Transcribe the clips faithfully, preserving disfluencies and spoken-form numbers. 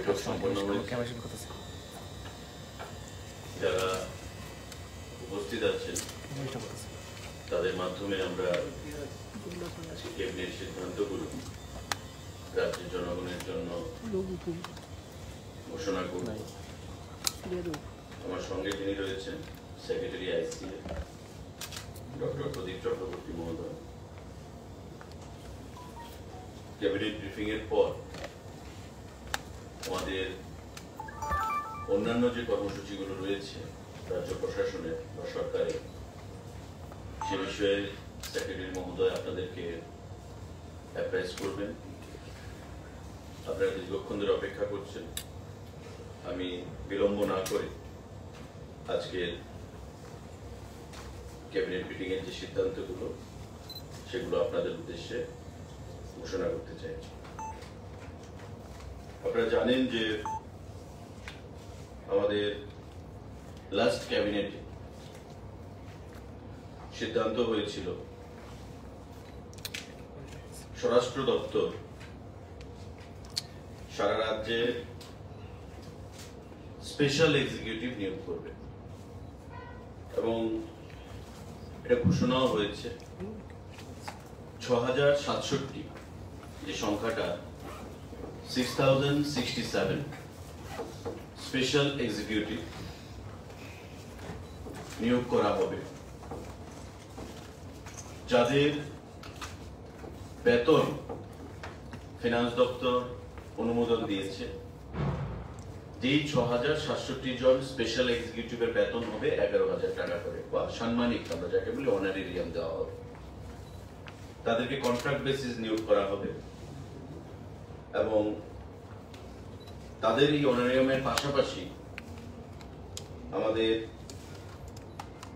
এটা সম্পূর্ণ যারা উপস্থিত আছেন তাদের মাধ্যমে আমরা ক্যাবিনেট সিদ্ধান্তগুলো রাজ্যের জনগণের জন্য ঘোষণা করব। আমার সঙ্গে যিনি রয়েছেন সেক্রেটারি আইসি ডক্টর প্রদীপ চক্রবর্তী মহোদয়। ক্যাবিনেট ব্রিফিং এর পর আমাদের অন্যান্য যে কর্মসূচিগুলো রয়েছে রাজ্য প্রশাসনের বা সরকারের, সে বিষয়ে সেক্রেটারি মহোদয় আপনাদেরকে অ্যাডভাইস করবেন। আপনারা দীর্ঘক্ষণ ধরে অপেক্ষা করছেন, আমি বিলম্ব না করে আজকের ক্যাবিনেট মিটিং এর যে সিদ্ধান্তগুলো সেগুলো আপনাদের উদ্দেশ্যে ঘোষণা করতে চাই। আপনারা জানেন যে আমাদের লাস্ট ক্যাবিনেটে সিদ্ধান্ত হয়েছিল স্বরাষ্ট্র দপ্তর সারা রাজ্যে স্পেশাল এক্সিকিউটিভ নিয়োগ করবে এবং এটা ঘোষণাও হয়েছে। ছ হাজার সাতষট্টি যে সংখ্যাটা six thousand sixty seven special executive নিয়োগ করা হবে, যাদের বেতন ফিনান্স দপ্তর অনুমোদন দিয়েছে। যেই ছ হাজার সাতষট্টি জন স্পেশাল এক্সিকিউটিভের বেতন হবে এগারো হাজার টাকা করে বা সাম্মানিক আমরা যাকে বলি অনারেরিয়াম দেওয়া হবে, তাদেরকে কন্ট্রাক্ট বেসিস নিয়োগ করা হবে এবং তাদের এই অনারেরিয়ামের পাশাপাশি আমাদের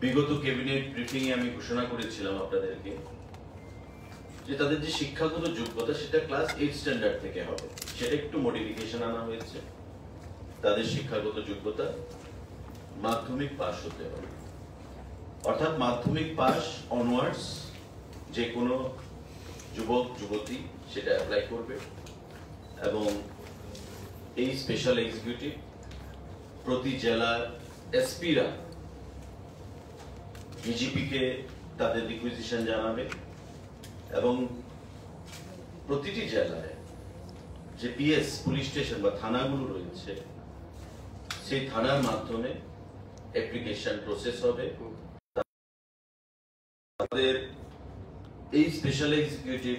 বিগত ক্যাবিনেট ব্রিফিং এ আমি ঘোষণা করেছিলাম আপনাদেরকে যে তাদের যে শিক্ষাগত যোগ্যতা সেটা ক্লাস এইট স্ট্যান্ডার্ড থেকে হবে, সেটা একটু মডিফিকেশন আনা হয়েছে। তাদের শিক্ষাগত যোগ্যতা মাধ্যমিক পাস হতে হবে, অর্থাৎ মাধ্যমিক পাস অনওয়ার্ডস যে কোনো যুবক যুবতী সেটা অ্যাপ্লাই করবে এবং এই স্পেশাল এক্সিকিউটিভ প্রতি জেলার এসপিরা ডিজিপিকে তাদের রিকুইজিশন জানাবে এবং প্রতিটি জেলায় যে পিএস পুলিশ স্টেশন বা থানাগুলো রয়েছে সেই থানার মাধ্যমে অ্যাপ্লিকেশন প্রসেস হবে। তাদের এই স্পেশাল এক্সিকিউটিভ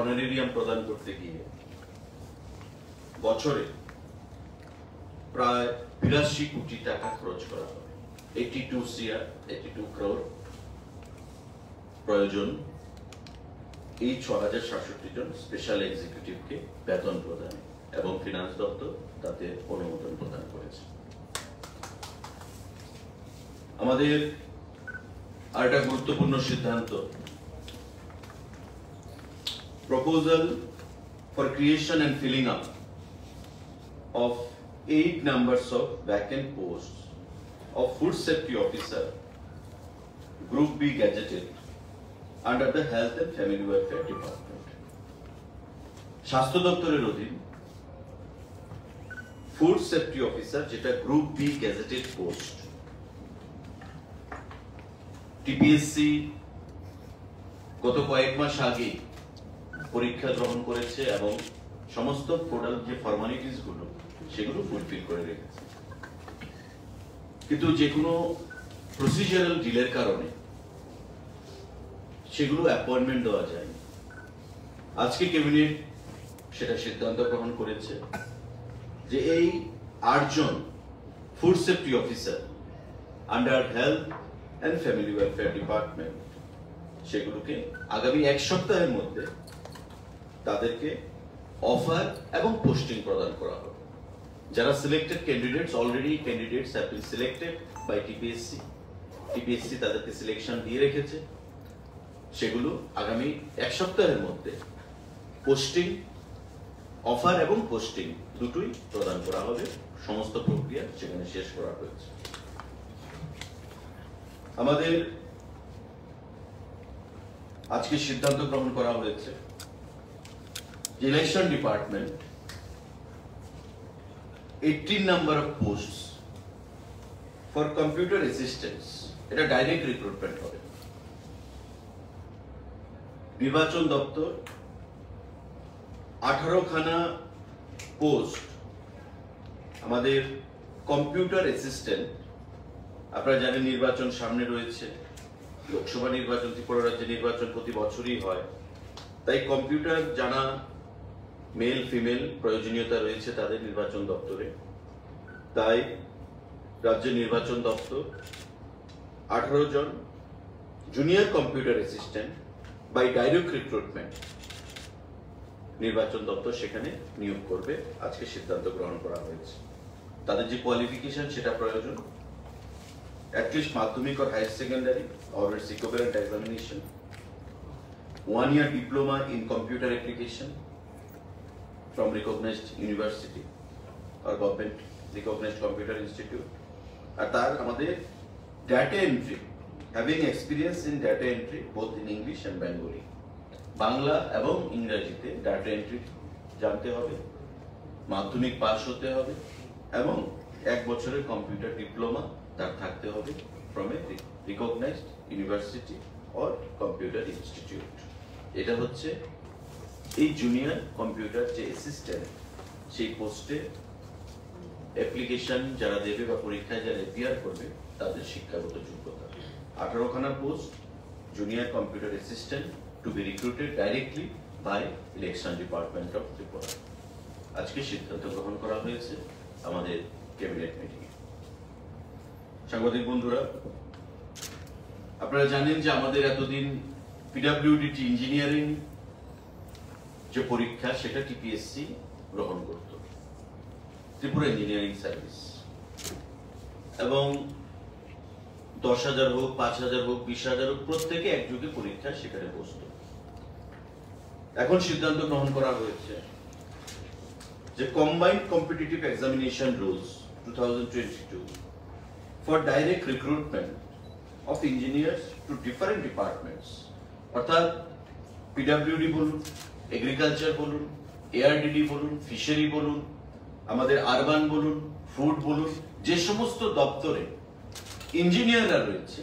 অনারেরিয়াম প্রদান করতে গিয়ে বছরে প্রায় বিরাশি কোটি টাকা খরচ করা হবে, eighty two CR eighty two crore প্রয়োজন এই ছ হাজার সাতষট্টি জন স্পেশাল এক্সিকিউটিভকে বেতন প্রদান এবং ফিনান্স দপ্তর তাতে অনুমোদন প্রদান করেছে। আমাদের আর একটা গুরুত্বপূর্ণ সিদ্ধান্ত proposal for creation and filling up of eight numbers of vacant post of food safety officer group B gazetted under the health and family welfare department. স্বাস্থ্য দপ্তরের অধীন ফুড সেফটি অফিসার যেটা group B gazetted post, TPSC গত কয়েক মাস আগে পরীক্ষা গ্রহণ করেছে এবং সমস্ত কোডাল যে ফর্মালিটিস গুলো সেগুলো ফুলফিল করে রেখেছে, কিন্তু যে কোনো প্রসিজারাল ডিলের কারণে সেগুলো অ্যাপয়েন্টমেন্ট দেওয়া যায়। আজকে ক্যাবিনেট সেটা সিদ্ধান্ত গ্রহণ করেছে যে এই আটজন food safety officer under health and family welfare department সেগুলোকে আগামী এক সপ্তাহের মধ্যে তাদেরকে অফার এবং পোস্টিং প্রদান করা হবে। যারা selected candidates, already candidates have been selected by TPSC, TPSC তাদেরকে সিলেকশন দিয়ে রেখেছে, সেগুলো আগামী এক সপ্তাহের মধ্যে পোস্টিং অফার এবং পোস্টিং দুটোই প্রদান করা হবে। সমস্ত প্রক্রিয়া সেখানে শেষ করা হয়েছে। আমাদের আজকে সিদ্ধান্ত গ্রহণ করা হয়েছে election department eighteen number of posts for computer assistance. It a direct recruitment for it. Nirvachon Daptor, eighteen khana post, amader computer assistant. Apnara jane nirbachon samne royeche, Lok Sabha nirbachon Tripura rajye nirbachon proti bochori hoy, tai computer jana male female proyojoniota royeche tader nirbachon daptore, tai राज्य निर्वाचन दफ्तर eighteen जन junior computer assistant by direct recruitment निर्वाचन दफ्तर সেখানে নিয়োগ করবে আজকে সিদ্ধান্ত গ্রহণ করা হয়েছে তাদের যে কোয়ালিফিকেশন সেটা প্রয়োজন অ্যাটলিস্ট মাধ্যমিক আর high secondary or equivalent examination one year diploma in computer application from recognized university or government recognized computer institute. At that, our data entry, having experience in data entry both in English and Bengali, Bangla above English data entry जानते होंगे, माध्यमिक पास होते होंगे, एवं एक बच्चों computer diploma तक थाकते होंगे from a recognized university or computer institute. ये तो होते हैं junior computer assistant से पोस्टे application jara debe ba porikha jara appear korbe tader shikkhagoto jyogota eighteen khana post junior computer assistant to be recruited directly by election department of Tripura ajke siddhanto grohon kora hoyeche amader cabinet meeting e swagotik bondhura apnara janen je amader etodin P W D T engineering je porikha seta T P S C grohon korto Tripura Engineering Service এবং ten thousand হোক five thousand হোক twenty thousand হোক প্রত্যেককে একযোগে পরীক্ষা সেখানে বসতো এখন সিদ্ধান্ত গ্রহণ করা হয়েছে যে combined competitive examination rules twenty twenty-two for direct recruitment of engineers to different departments অর্থাৎ পিডব্লিউডি বলুন এগ্রিকালচার বলুন এআরডিডি বলুন ফিশারি বলুন আমাদের আরবান বলুন ফুড বলুন যে সমস্ত দপ্তরে ইঞ্জিনিয়াররা রয়েছে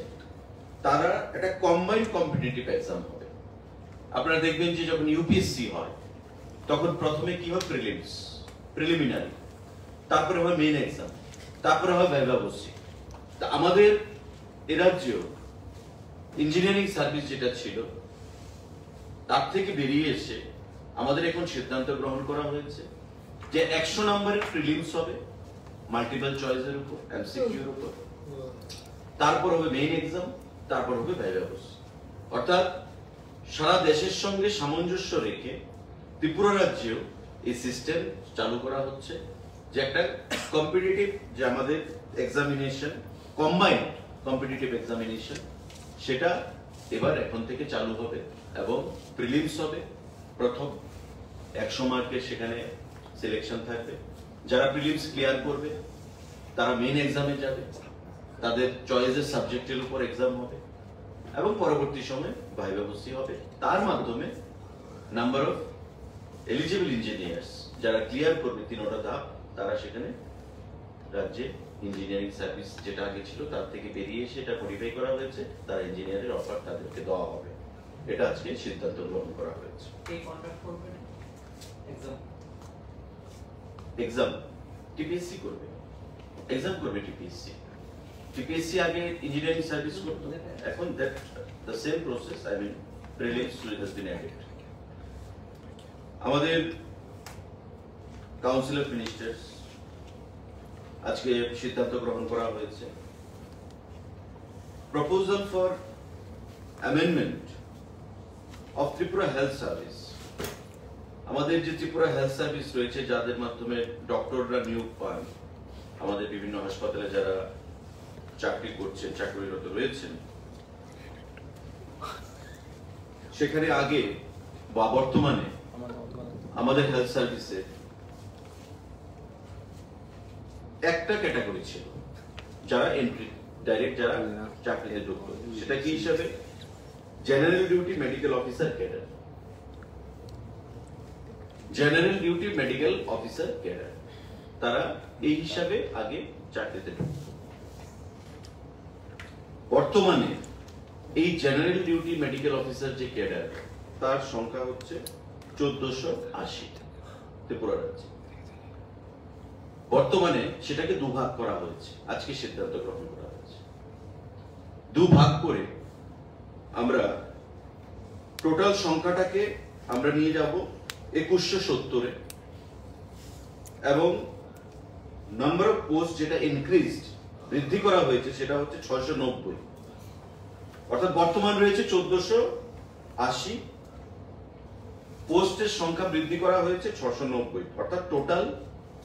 তারা একটা কম্বাইন্ড কম্পিটিটিভ एग्जाम হবে আপনারা দেখবেন যে যখন ইউপিএসসি হয় তখন প্রথমে কি হয় প্রিলিমস প্রিলিমিনারি তারপরে হয় মেইন एग्जाम তারপরে হয় ভাইভা বসে তো আমাদের এই রাজ্য ইঞ্জিনিয়ারিং সার্ভিস যেটা ছিল তার থেকে বেরিয়ে এসে আমাদের এখন সিদ্ধান্ত গ্রহণ করা হয়েছে যে one hundred নম্বরের প্রিলিমস হবে মাল্টিপল চয়েস এর উপর এমসিকিউ এর উপর তারপর হবে মেইন एग्जाम তারপর হবে ভাইভা অর্থাৎ সারা দেশের সঙ্গে সামঞ্জস্য রেখে ত্রিপুরা রাজ্যেও এই সিস্টেম চালু করা হচ্ছে যে একটা কম্পিটিটিভ যে আমাদের এক্সামিনেশন কম্বাইন্ড কম্পিটিটিভ এক্সামিনেশন সেটা এবার এখন থেকে চালু হবে এবং প্রিলিমস হবে প্রথম one hundred মার্কের সেখানে सिलेक्शन থাকবে যারা প্রিলিমস ক্লিয়ার করবে তারা মেইন एग्जामে যাবে তাদের চয়েসের সাবজেক্টের উপর एग्जाम হবে এবং পরবর্তী সময়ে ভাইভা বসি হবে তার মাধ্যমে নাম্বার অফ এলিজিবল ইঞ্জিনিয়ার্স যারা ক্লিয়ার করবে তিনটা ধাপ তারা সেখানে রাজ্যে ইঞ্জিনিয়ারিং সার্ভিস যেটা আগে ছিল তার থেকে বেরিয়ে সেটা মডিফাই করা হয়েছে তার ইঞ্জিনিয়ারের অফার তাদেরকে দেওয়া হবে এটা আজকে সিদ্ধান্ত গ্রহণ করা হয়েছে এই কন্ট্রাক্ট করবে एग्जाम एग्जाम टीपीएससी করবে एग्जाम করবে टीपीएससी टीपीएससी আগে ইঞ্জিনিয়ারিং সার্ভিস করতে এখন that the same process I mean prelims to the denied আমাদের কাউন্সিল অফ মিনিস্টার্স আজকে সিদ্ধান্ত গ্রহণ করা হয়েছে proposal for amendment of Tripura health service আমাদের যে ত্রিপুরা হেলথ সার্ভিস রয়েছে যাদের মাধ্যমে ডক্টররা নিয়োগ পান আমাদের বিভিন্ন হাসপাতালে যারা চাকরি করছেন চাকরিরত রয়েছেন সেখানে আগে বা বর্তমানে আমাদের হেলথ সার্ভিসে একটা ক্যাটাগরি ছিল যারা এন্ট্রি ডাইরেক্ট যারা চাকরিতে যোগ্য সেটা কি হিসাবে general duty medical officer cadre General Duty Medical Officer Cadre তারা এই হিসাবে আগে চাকরিতে ঢুকতো। বর্তমানে এই জেনারেল ডিউটি মেডিকেল অফিসার যে ক্যাডার তার সংখ্যা হচ্ছে চোদ্দশো আশি ত্রিপুরা রাজ্যে। বর্তমানে সেটাকে দুভাগ করা হয়েছে, আজকে সিদ্ধান্ত গ্রহণ করা হয়েছে দুভাগ করে। আমরা টোটাল সংখ্যাটাকে আমরা নিয়ে যাব একুশশো সত্তরে এবং নাম্বার অফ পোস্ট যেটা ইনক্রিজড বৃদ্ধি করা হয়েছে সেটা হচ্ছে ছয়শো নব্বই, অর্থাৎ বর্তমান রয়েছে চোদ্দশো আশি পোস্টের সংখ্যা বৃদ্ধি করা হয়েছে ছশো নব্বই, অর্থাৎ টোটাল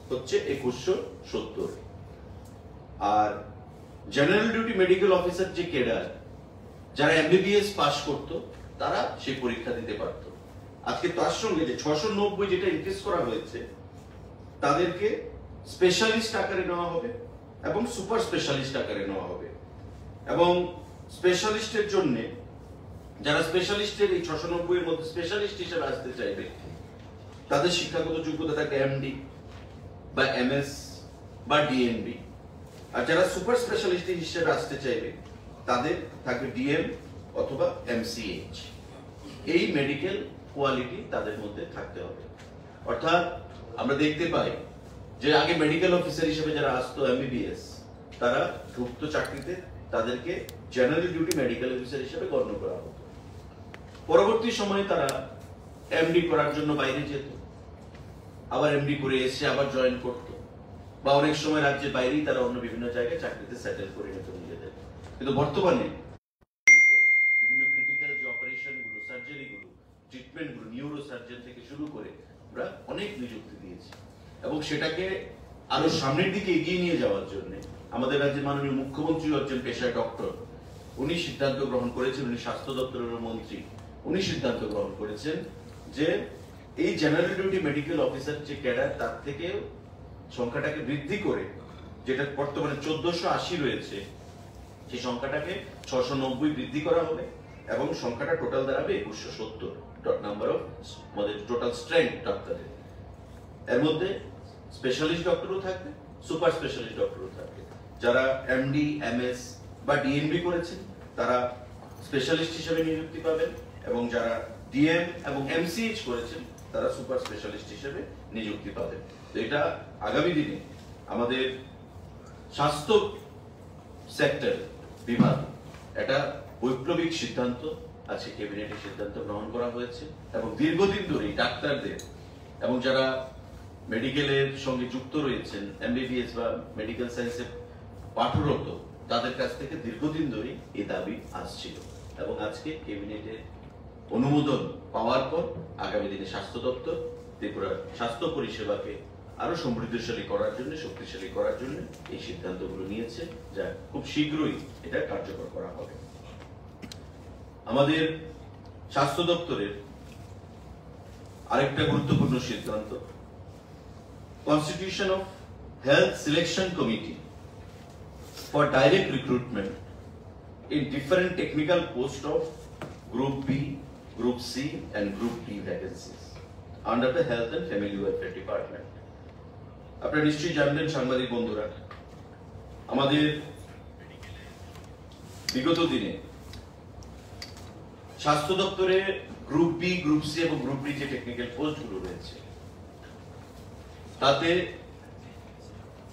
হচ্ছে একুশশো সত্তর। আর জেনারেল ডিউটি মেডিকেল অফিসার যে ক্যাডার যারা এমবিবিএস পাস করতো তারা সেই পরীক্ষা দিতে পারত। আজকে তার সঙ্গে যে ছশো নব্বই যেটা ইনক্রিজ করা হয়েছে তাদেরকে স্পেশালিস্ট আকারে নেওয়া হবে এবং সুপার স্পেশালিস্ট আকারে নেওয়া হবে, এবং স্পেশালিস্টের জন্য যারা স্পেশালিস্টের এই ছশো নব্বই এর মধ্যে স্পেশালিস্ট হিসেবে আসতে চাইবে তাদের শিক্ষাগত যোগ্যতা থাকে এমডি বা এমএস বা ডিএমবি, আর যারা সুপার স্পেশালিস্ট হিসেবে আসতে চাইবে তাদের থাকবে ডিএম অথবা এমসিএইচ। এই মেডিকেল কোয়ালিটি তাদের মধ্যে থাকতে হবে। অর্থাৎ আমরা দেখতে পাই যে আগে মেডিকেল অফিসার হিসেবে যারা আসতো এমবিবিএস তারা ঢুকতো চাকরিতে, তাদেরকে জেনারেল ডিউটি মেডিকেল অফিসার হিসেবে গণ্য করা হতো। পরবর্তী সময়ে তারা এমডি করার জন্য বাইরে যেত, আবার এমডি করে এসে আবার জয়েন করতো, বা অনেক সময় রাজ্যের বাইরেই তারা অন্য বিভিন্ন জায়গায় চাকরিতে সেটেল করে নিত নিজেদের। কিন্তু বর্তমানে বিভিন্ন ক্রিটিক্যাল যে অপারেশন গুলো, সার্জারি গুলো, ট্রিটমেন্ট গুলো, নিউরো সার্জন থেকে শুরু করে আমরা অনেক নিযুক্তি দিয়েছি, এবং সেটাকে আরো সামনের দিকে এগিয়ে নিয়ে যাওয়ার জন্য আমাদের রাজ্যের মাননীয় মুখ্যমন্ত্রী হচ্ছেন পেশায় ডক্টর, উনি সিদ্ধান্ত গ্রহণ করেছেন, উনি স্বাস্থ্য দপ্তরের মন্ত্রী, উনি সিদ্ধান্ত গ্রহণ করেছেন যে এই জেনারেল ডিউটি মেডিকেল অফিসার যে ক্যাডার তার থেকে সংখ্যাটাকে বৃদ্ধি করে, যেটা বর্তমানে চোদ্দশো আশি রয়েছে সেই সংখ্যাটাকে ছশো নব্বই বৃদ্ধি করা হবে এবং সংখ্যাটা টোটাল দাঁড়াবে একুশশো সত্তর নাম্বার অফ আমাদের টোটাল স্ট্রেংথ ডাক্তারের। এর মধ্যে স্পেশালিস্ট ডক্টরও থাকবে, সুপার স্পেশালিস্ট ডক্টরও থাকবে। যারা এমডি এমএস বা ডিএনবি করেছেন তারা স্পেশালিস্ট হিসেবে নিযুক্তি পাবেন, এবং যারা ডিএম এবং এমসিএইচ করেছেন তারা সুপার স্পেশালিস্ট হিসেবে নিযুক্তি পাবেন। তো এটা আগামী দিনে আমাদের স্বাস্থ্য সেক্টর বিভাগ এটা বৈপ্লবিক সিদ্ধান্ত আজকে ক্যাবিনেটের সিদ্ধান্ত গ্রহণ করা হয়েছে, এবং দীর্ঘদিন ধরে ডাক্তারদের এবং যারা মেডিকেলের সঙ্গে যুক্ত রয়েছেন এমবিবিএস বা মেডিকেল সায়েন্সে পাঠরত তাদের কাছ থেকে দীর্ঘদিন ধরে এই দাবি আসছিল, এবং আজকে ক্যাবিনেটের অনুমোদন পাওয়ার পর আগামী দিনে স্বাস্থ্য দপ্তর ত্রিপুরার স্বাস্থ্য পরিষেবাকে আরো সমৃদ্ধশালী করার জন্য, শক্তিশালী করার জন্য এই সিদ্ধান্তগুলো নিয়েছে, যা খুব শীঘ্রই এটা কার্যকর করা হবে। আমাদের স্বাস্থ্য দপ্তরের আরেকটা গুরুত্বপূর্ণ সিদ্ধান্ত constitution of health selection committee for direct recruitment in different technical post of group B, group C and group D vacancies under the health and family welfare department. আপনারা নিশ্চয়ই জানলেন সাংবাদিক বন্ধুরা, আমাদের বিগত দিনে স্বাস্থ্য দপ্তরে গ্রুপ বি, গ্রুপ সি এবং গ্রুপ ডি যে টেকনিক্যাল পোস্টগুলো রয়েছে তাতে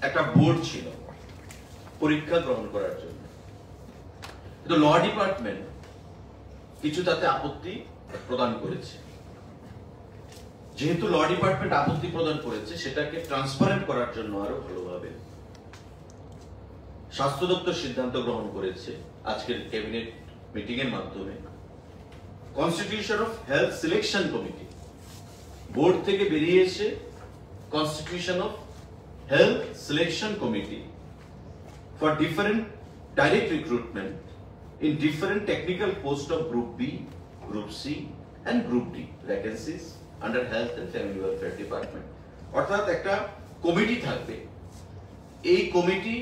একটা বোর্ড ছিল পরীক্ষা গ্রহণ করার জন্য, কিন্তু ল ডিপার্টমেন্ট কিছু তাতে আপত্তি প্রদান করেছে। যেহেতু ল ডিপার্টমেন্ট আপত্তি প্রদান করেছে সেটাকে ট্রান্সপারেন্ট করার জন্য আরো ভালোভাবে স্বাস্থ্য দপ্তর সিদ্ধান্ত গ্রহণ করেছে আজকের ক্যাবিনেট মিটিং এর মাধ্যমে constitution of health selection committee, board থেকে বেরিয়ে এসে constitution of health selection committee for different direct recruitment in different technical post of group B, group C and group D vacancies under health and family welfare department. অর্থাৎ একটা committee থাকবে, এই committee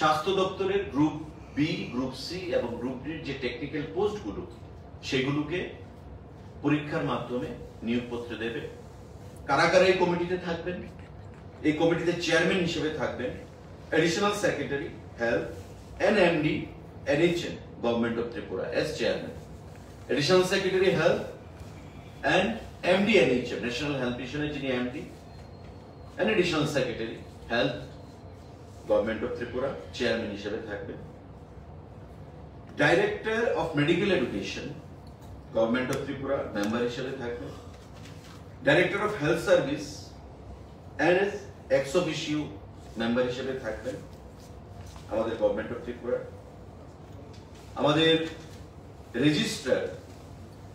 স্বাস্থ্য দপ্তরের group B, group C এবং group ডির যে technical পোস্টগুলো সেগুলোকে পরীক্ষার মাধ্যমে নিয়োগপত্র দেবে। কারা কারা এই কমিটিতে থাকবেন এই কমিটিতে চেয়ারম্যান হিসেবে থাকবেন additional secretary health and MD NHM government of Tripura as chairman. Additional secretary health and MD NHM national health মিশনের যিনি MD and additional secretary health government of Tripura chairman হিসেবে থাকবেন। Director of medical education government of Tripura member হিসেবে থাকবেন। Director of health services ex officio member হিসেবে থাকবেন আমাদের government of Tripura. আমাদের রেজিস্ট্রার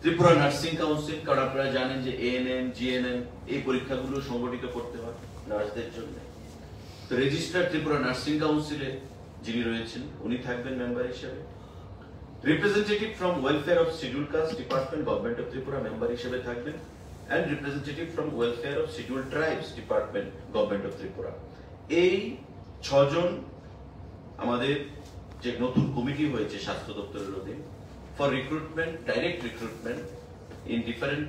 ত্রিপুরা নার্সিং কাউন্সিল, কারণ আপনারা জানেন যে এএনএম জিএনএম এই পরীক্ষাগুলো সংগঠিত করতে হয় নার্সদের জন্য, তো রেজিস্ট্রার ত্রিপুরা নার্সিং কাউন্সিলে যিনি রয়েছেন উনি থাকবেন মেম্বার হিসেবে। Representative from welfare of schedule caste department government of Tripura member হিসেবে থাকবেন and representative from welfare of scheduled tribes department government of Tripura এই ছজন আমাদের যে নতুন কমিটি হয়েছে স্বাস্থ্য দপ্তরের অধীনে for recruitment direct recruitment in different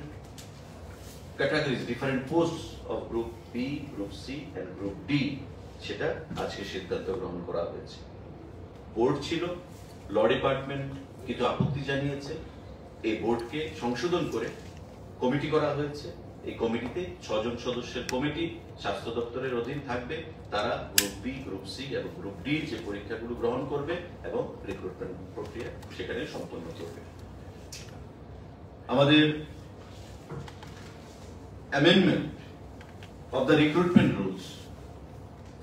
categories different posts of group B group C and group D, সেটা আজকে সিদ্ধান্ত গ্রহণ করা হয়েছে। বোর্ড ছিল, ল ডিপার্টমেন্ট কিছু আপত্তি জানিয়েছে, এই বোর্ডকে সংশোধন করে কমিটি করা হয়েছে। এই কমিটিতে ছজন সদস্যের কমিটি স্বাস্থ্য দপ্তরের অধীন থাকবে, তারা গ্রুপ বি গ্রুপ সি এবং গ্রুপ ডি যে পরীক্ষাগুলো গ্রহণ করবে এবং রিক্রুটমেন্ট প্রক্রিয়া সেখানে সম্পন্ন করবে। আমাদের amendment of the recruitment rules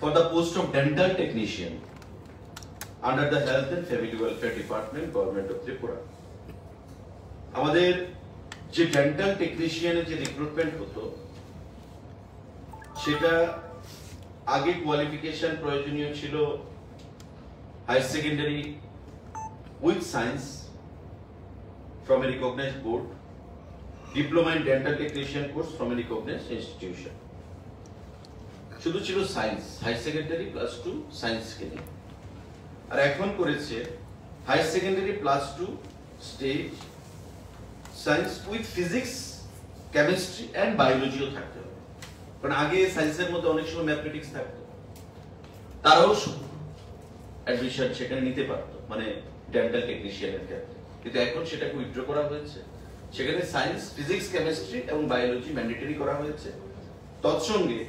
for the post of dental technician under the health and family welfare department government of Tripura. আমাদের যে ডেন্টাল টেকনিশিয়ানের যে রিক্রুটমেন্ট হতো সেটা আগে কোয়ালিফিকেশন প্রয়োজনীয় ছিল higher secondary with science from a recognised board, diploma in dental technician course from a recognised institution. শুধু ছিল science, higher secondary plus two science কেন, আর এখন করেছে higher secondary plus two stage science with physics chemistry and বায়োলজিও থাকতে হবে, কারণ আগে সায়েন্সের মধ্যে অনেক সময় ম্যাথমেটিক্স থাকতো, তারাও অ্যাডমিশন সেখানে নিতে পারতো মানে ডেন্টাল টেকনিশিয়ানের ক্ষেত্রে, কিন্তু এখন সেটাকে উইথড্র করা হয়েছে। সেখানে সায়েন্স ফিজিক্স কেমিস্ট্রি এবং বায়োলজি ম্যান্ডেটরি করা হয়েছে, তৎসঙ্গে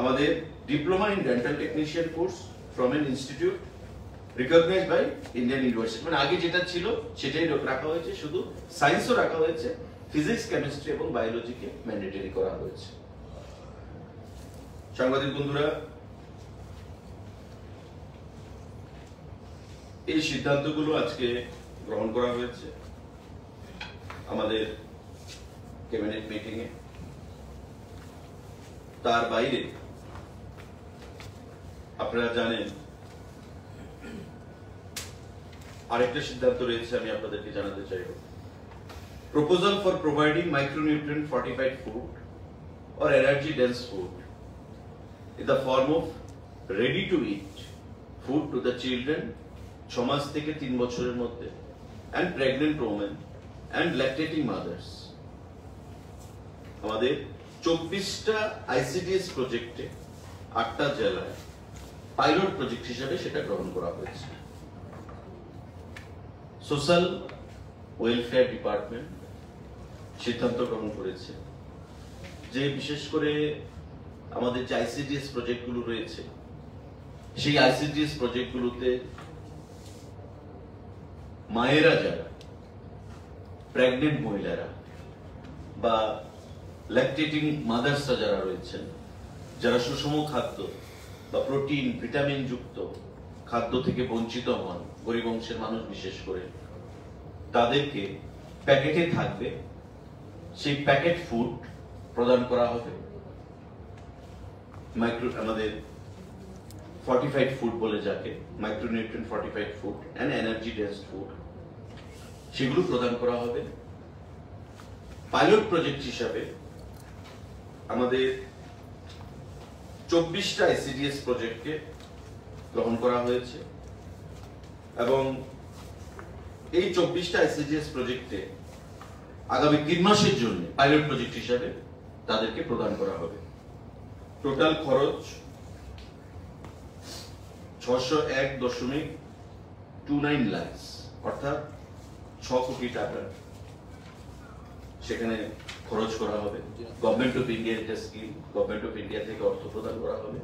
আমাদের diploma in dental technician course from an institute recognised by Indian university, মানে আগে যেটা ছিল সেটাই রাখা হয়েছে, শুধু সায়েন্সও রাখা হয়েছে, ফিজিক্স কেমিস্ট্রি এবং বায়োলজিকে ম্যান্ডেটরি করা হয়েছে। সাংবাদিক বন্ধুরা, এই সিদ্ধান্তগুলো আজকে গ্রহণ করা হয়েছে আমাদের ক্যাবিনেট মিটিং এ। তার বাইরে আপনারা জানেন আরেকটা সিদ্ধান্ত রয়েছে, আমি আপনাদেরকে জানাতে চাইব। Proposal for providing micronutrient fortified food or energy dense food in the form of ready to eat food to the children ছয় মাস থেকে তিন বছরের মধ্যে and pregnant women and lactating mothers. আমাদের চব্বিশটা আইসিডিএস প্রজেক্টে আটটা জেলায় পাইলট প্রজেক্ট হিসেবে সেটা গ্রহণ করা হয়েছে। সোশ্যাল ওয়েলফেয়ার ডিপার্টমেন্ট সিদ্ধান্ত গ্রহণ করেছে যে বিশেষ করে আমাদের যে আইসিডিএস প্রজেক্টগুলো রয়েছে সেই আইসিডিএস প্রজেক্টগুলোতে মায়েরা যারা প্রেগনেন্ট মহিলারা বা ল্যাকটেটিং মাদার্সরা যারা রয়েছেন, যারা সুষম খাদ্য বা প্রোটিন ভিটামিন যুক্ত খাদ্য থেকে বঞ্চিত হন গরিব অংশের মানুষ বিশেষ করে, তাদেরকে প্যাকেটে থাকবে সেই প্যাকেট ফুড প্রদান করা হবে, মাইক্রো আমাদের ফর্টিফাইড ফুড বলে যাকে, micronutrient fortified food and energy dense food, সেগুলো প্রদান করা হবে। পাইলট প্রজেক্ট হিসাবে আমাদের চব্বিশটা আইসিডিএস প্রজেক্টকে গ্রহণ করা হয়েছে এবং এই চব্বিশটা আইসিডিএস প্রজেক্টে আগামী তিন মাসের জন্য পাইলট প্রজেক্ট হিসাবে তাদেরকে প্রদান করা হবে। টোটাল খরচ ছয়শ এক দশমিক দুই নয় লাখ অর্থাৎ ছয় কোটি টাকা সেখানে খরচ করা হবে। গভর্নমেন্ট অফ ইন্ডিয়া একটা স্কিম, গভর্নমেন্ট অফ ইন্ডিয়া থেকে অর্থ প্রদান করা হবে।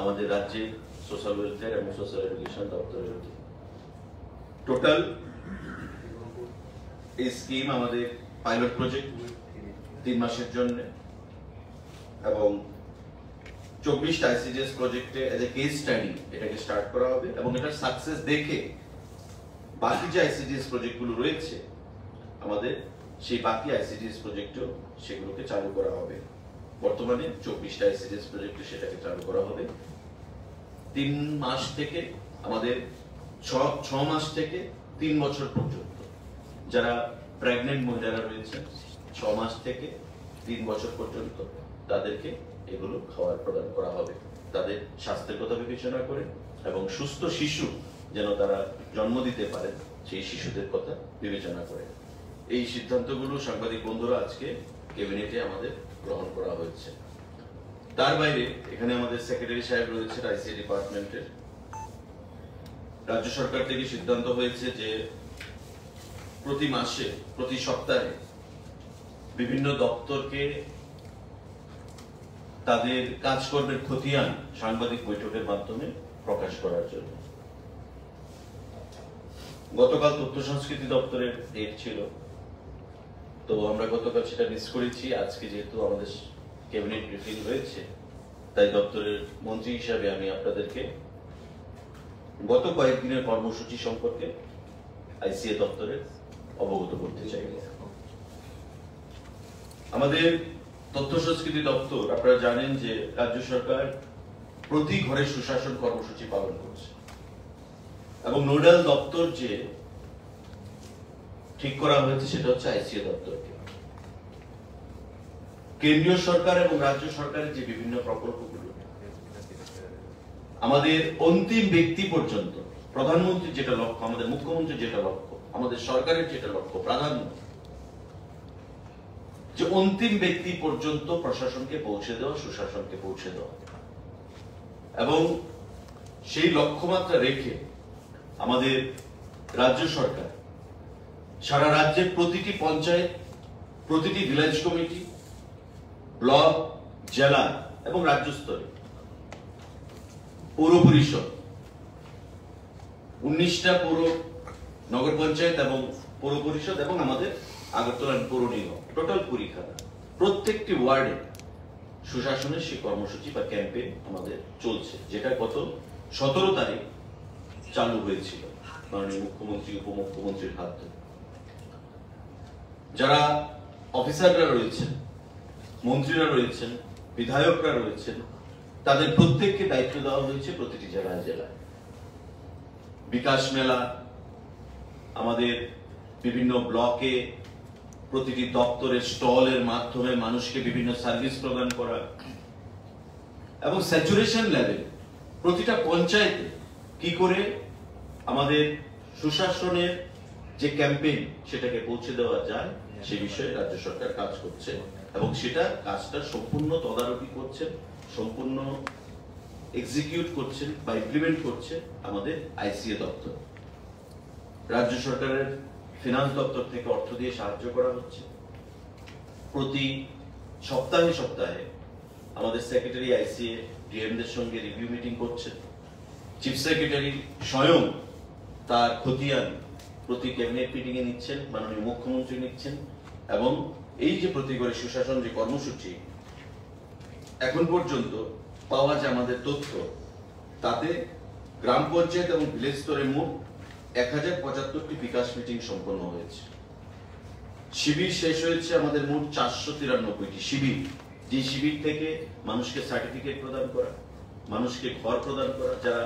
আমাদের রাজ্যে সোশ্যাল ওয়েলফেয়ার এবং সোশ্যাল এডুকেশন দপ্তরের টোটাল এই স্কিম আমাদের পাইলট প্রজেক্ট তিন মাসের জন্য এবং চব্বিশটা আইসিডিএস প্রজেক্টে এজ এ কেস স্টাডি এটাকে স্টার্ট করা হবে এবং এটার সাকসেস দেখে বাকি যে আইসিডিএস প্রজেক্টগুলো রয়েছে আমাদের সেই বাকি আইসিডিএস প্রজেক্টও সেগুলোকে চালু করা হবে। বর্তমানে চব্বিশটা আইসিডিএস প্রজেক্টে সেটাকে চালু করা হবে। তিন মাস থেকে আমাদের ছ ছ মাস থেকে তিন বছর পর্যন্ত যারা প্রেগনেন্ট মহিলারা রয়েছে ছ মাস থেকে তিন বছর পর্যন্ত তাদেরকে এগুলো খাবার প্রদান করা হবে, তাদের স্বাস্থ্যের কথা বিবেচনা করে এবং সুস্থ শিশু যেন তারা জন্ম দিতে পারে সেই শিশুদের কথা বিবেচনা করে। এই সিদ্ধান্তগুলো সাংবাদিক বন্ধুরা আজকে ক্যাবিনেটে আমাদের গ্রহণ করা হয়েছে। তার বাইরে এখানে আমাদের সেক্রেটারি সাহেব রয়েছে আইসিএ ডিপার্টমেন্টের। রাজ্য সরকার থেকে সিদ্ধান্ত হয়েছে যে প্রতি মাসে প্রতি সপ্তাহে বিভিন্ন দপ্তরকে তাদের কাজকর্মের খতিয়ান সাংবাদিক বৈঠকের মাধ্যমে প্রকাশ করার জন্য। গতকাল তথ্য সংস্কৃতি দপ্তরের ডেট ছিল, তো আমরা গতকাল সেটা মিস করেছি। আজকে যেহেতু আমাদের ক্যাবিনেট ব্রিফিং হয়েছে তাই দপ্তরের মন্ত্রী হিসাবে আমি আপনাদেরকে গত কয়েকদিনের কর্মসূচি সম্পর্কে আইসিএ দপ্তরের অবগত করতে চাই। আমাদের তথ্য সংস্কৃতি দপ্তর আপনারা জানেন যে রাজ্য সরকার প্রতি ঘরে সুশাসন কর্মসূচি পালন করছে এবং নোডাল দপ্তর যে ঠিক করা হয়েছে সেটা হচ্ছে আইসিএ দপ্তরকে। কেন্দ্রীয় সরকার এবং রাজ্য সরকারের যে বিভিন্ন প্রকল্পগুলো আমাদের অন্তিম ব্যক্তি পর্যন্ত প্রধানমন্ত্রী যেটা লক্ষ্য, আমাদের মুখ্যমন্ত্রী যেটা লক্ষ্য, আমাদের সরকারের যেটা লক্ষ্য প্রাধান্য, যে অন্তিম ব্যক্তি পর্যন্ত প্রশাসনকে পৌঁছে দেওয়া, সুশাসনকে পৌঁছে দেওয়া এবং সেই লক্ষ্যমাত্রা রেখে আমাদের রাজ্য সরকার সারা রাজ্যের প্রতিটি পঞ্চায়েত, প্রতিটি ভিলেজ কমিটি, ব্লক, জেলা এবং রাজ্য স্তরে পৌর পরিষদ, উনিশটা পৌর নগর পঞ্চায়েত এবং পৌর পরিষদ এবং আমাদের আগরতলা পৌর নিগম, টোটাল পরিখানা, প্রত্যেকটি ওয়ার্ডে সুশাসনের সেই কর্মসূচি বা ক্যাম্পেইন আমাদের চলছে, যেটা গত সতেরো তারিখ চালু হয়েছিল মাননীয় মুখ্যমন্ত্রী, উপমুখ্যমন্ত্রীর হাত ধরে। যারা অফিসাররা রয়েছেন, মন্ত্রীরা রয়েছেন, বিধায়করা রয়েছেন, তাদের প্রত্যেককে দায়িত্ব দেওয়া হয়েছে প্রতিটি জেলায় জেলায় বিকাশ মেলা, আমাদের বিভিন্ন ব্লকে প্রতিটি দপ্তরের স্টলের মাধ্যমে মানুষকে বিভিন্ন সার্ভিস প্রদান করা এবং স্যাচুরেশন লেভেল প্রতিটা পঞ্চায়েতে কি করে আমাদের সুশাসনের যে ক্যাম্পেইন সেটাকে পৌঁছে দেওয়া যায় সে বিষয়ে রাজ্য সরকার কাজ করছে এবং সেটা কাজটা সম্পূর্ণ তদারকি করছে, সম্পূর্ণ এক্সিকিউট করছেন বা ইমপ্লিমেন্ট করছে আমাদের আইসিএ দপ্তর। রাজ্য সরকারের ফিনান্স দপ্তর থেকে অর্থ দিয়ে সাহায্য করা হচ্ছে। প্রতি সপ্তাহে সপ্তাহে আমাদের সেক্রেটারি আইসিএ ডিএমদের সঙ্গে রিভিউ মিটিং করছেন। চিফ সেক্রেটারি স্বয়ং তার খতিয়ান প্রতি ক্যাবিনেট মিটিং এ নিচ্ছেন, মাননীয় মুখ্যমন্ত্রী নিচ্ছেন এবং এই যে প্রতি ঘরে সুশাসন যে কর্মসূচি এখন পর্যন্ত পাওয়া যায় আমাদের তথ্য, তাতে গ্রাম পঞ্চায়েত এবং ভিলেজ স্তরে মোট এক হাজার পঁচাত্তরটি বিকাশ মিটিং সম্পন্ন হয়েছে। শিবির শেষ হয়েছে আমাদের মোট চারশো তিরানব্বইটি শিবির, যে শিবির থেকে মানুষকে সার্টিফিকেট প্রদান করা, মানুষকে ঘর প্রদান করা, যারা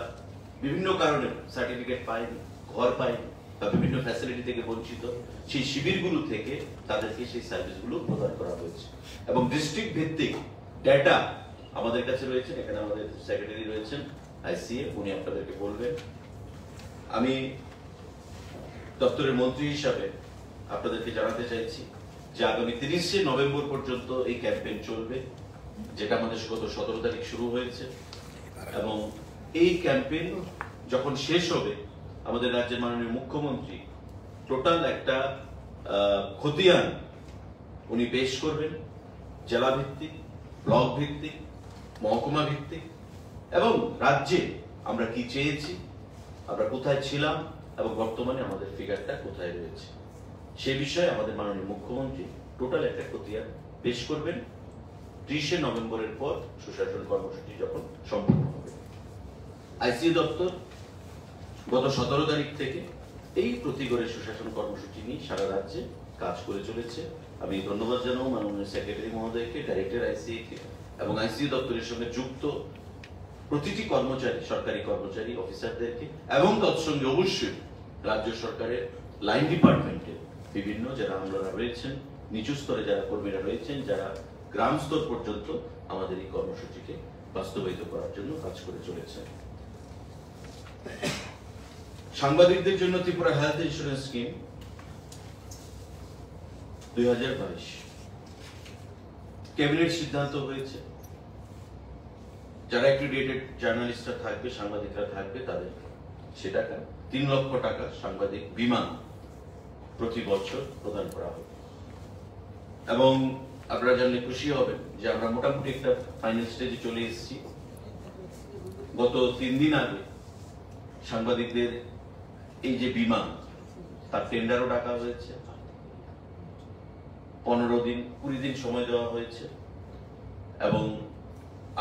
বিভিন্ন কারণে সার্টিফিকেট পায়নি, ঘর পায়নি বা বিভিন্ন ফ্যাসিলিটি থেকে বঞ্চিত, সেই শিবিরগুলো থেকে তাদেরকে সেই সার্ভিসগুলো প্রদান করা হয়েছে এবং ডিস্ট্রিক্ট ভিত্তিক ডেটা আমাদের কাছে রয়েছে। এখানে আমাদের সেক্রেটারি রয়েছেন আইসিএ, উনি আপনাদেরকে বলবেন। আমি দপ্তরের মন্ত্রী হিসাবে আপনাদেরকে জানাতে চাইছি যে আগামী তিরিশে নভেম্বর পর্যন্ত এই ক্যাম্পেইন চলবে যেটা আমাদের গত সতেরো তারিখ শুরু হয়েছে এবং এই ক্যাম্পেইন যখন শেষ হবে আমাদের রাজ্যের মাননীয় মুখ্যমন্ত্রী টোটাল একটা খতিয়ান উনি পেশ করবেন, জেলা ভিত্তিক, ব্লক ভিত্তিক, মহকুমা ভিত্তিক এবং রাজ্যে আমরা কি চেয়েছি, আমরা কোথায় ছিলাম এবং বর্তমানে আমাদের ফিগারটা কোথায় রয়েছে সে বিষয়ে আমাদের মাননীয় মুখ্যমন্ত্রী টোটাল একটা খতিয়ান পেশ করবেন ত্রিশে নভেম্বরের পর সুশাসন কর্মসূচি যখন সম্পন্ন হবে। আইসিএ দপ্তর গত সতেরো তারিখ থেকে এই প্রতিগড়ে সুশাসন কর্মসূচি নিয়ে সারা রাজ্যে কাজ করে চলেছে। আমি ধন্যবাদ জানাবো মাননীয় সেক্রেটারি মহোদয়কে, ডাইরেক্টর আইসিএ কে এবং আইসিএ দপ্তরের সঙ্গে যুক্ত প্রতিটি কর্মচারী, সরকারি কর্মচারী, অফিসারদেরকে এবং তৎসঙ্গে অবশ্যই রাজ্য সরকারের লাইন ডিপার্টমেন্টে বিভিন্ন যারা আমলারা রয়েছেন, নিচু স্তরে যারা কর্মীরা রয়েছেন, যারা গ্রাম স্তর পর্যন্ত আমাদের এই কর্মসূচিকে বাস্তবায়িত করার জন্য কাজ করে চলেছেন। সাংবাদিকদের জন্য ত্রিপুরা হেলথ ইন্স্যুরেন্স স্কিম দুই হাজার বাইশ ক্যাবিনেট সিদ্ধান্ত হয়েছে যারা অ্যাক্রিডিটেড জার্নালিস্টরা থাকবে, সাংবাদিকরা থাকবে, তাদের সে টাকা তিন লক্ষ টাকা সাংবাদিক বিমা প্রতি বছর প্রদান করা হবে। এবং আপনারা জানলে খুশি হবেন যে আমরা মোটামুটি একটা ফাইনাল স্টেজে চলে এসেছি। গত তিন দিন আগে সাংবাদিকদের এই যে বিমা তার টেন্ডারও ডাকা হয়েছে, পনেরো দিন কুড়ি দিন সময় দেওয়া হয়েছে এবং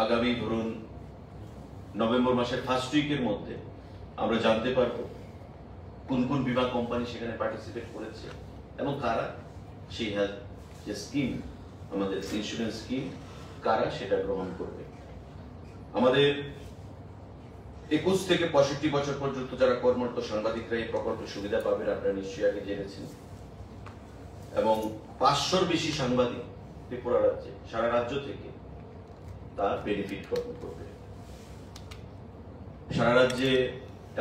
আগামী ধরুন নভেম্বর মাসের ফার্স্ট উইকের মধ্যে আমরা জানতে পারবো কোন কোন বিমা কোম্পানি সেখানে পার্টিসিপেট করেছে এবং কারা সেই হেলথ যে স্কিম আমাদের ইন্স্যুরেন্স স্কিম কারা সেটা গ্রহণ করবে। আমাদের একুশ থেকে পঁয়ষট্টি বছর পর্যন্ত যারা কর্মরত সাংবাদিকরা এই প্রকল্পের সুবিধা পাবেন, আপনারা নিশ্চয়ই আগে জেনেছেন। এবং পাঁচশোর বেশি সাংবাদিক ত্রিপুরা রাজ্যে সারা রাজ্য থেকে তার বেনিফিট গ্রহণ করবে। সারা রাজ্যে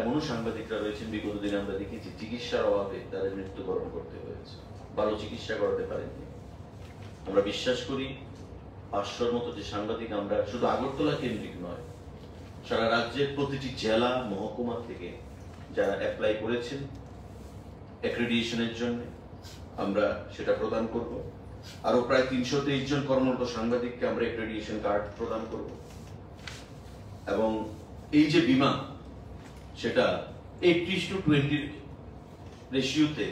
এমনও সাংবাদিকরা রয়েছেন বিগত দিনে আমরা দেখেছি চিকিৎসার অভাবে তাদের মৃত্যুবরণ করতে হয়েছে, ভালো চিকিৎসা করাতে পারেনি। আমরা বিশ্বাস করি পাঁচশোর মতো যে সাংবাদিক আমরা শুধু আগরতলা কেন্দ্রিক নয়, সারা রাজ্যের প্রতিটি জেলা মহকুমা থেকে যারা অ্যাপ্লাই করেছেন অ্যাক্রিডিটেশনের জন্য আমরা সেটা প্রদান করব। আরো প্রায় তিনশো তেইশ জন কর্মরত সাংবাদিককে আমরা অ্যাক্রিডিটেশন কার্ড প্রদান করব এবং এই যে বিমা সেটা এইটিস টু টোয়েন্টি রেশিওতে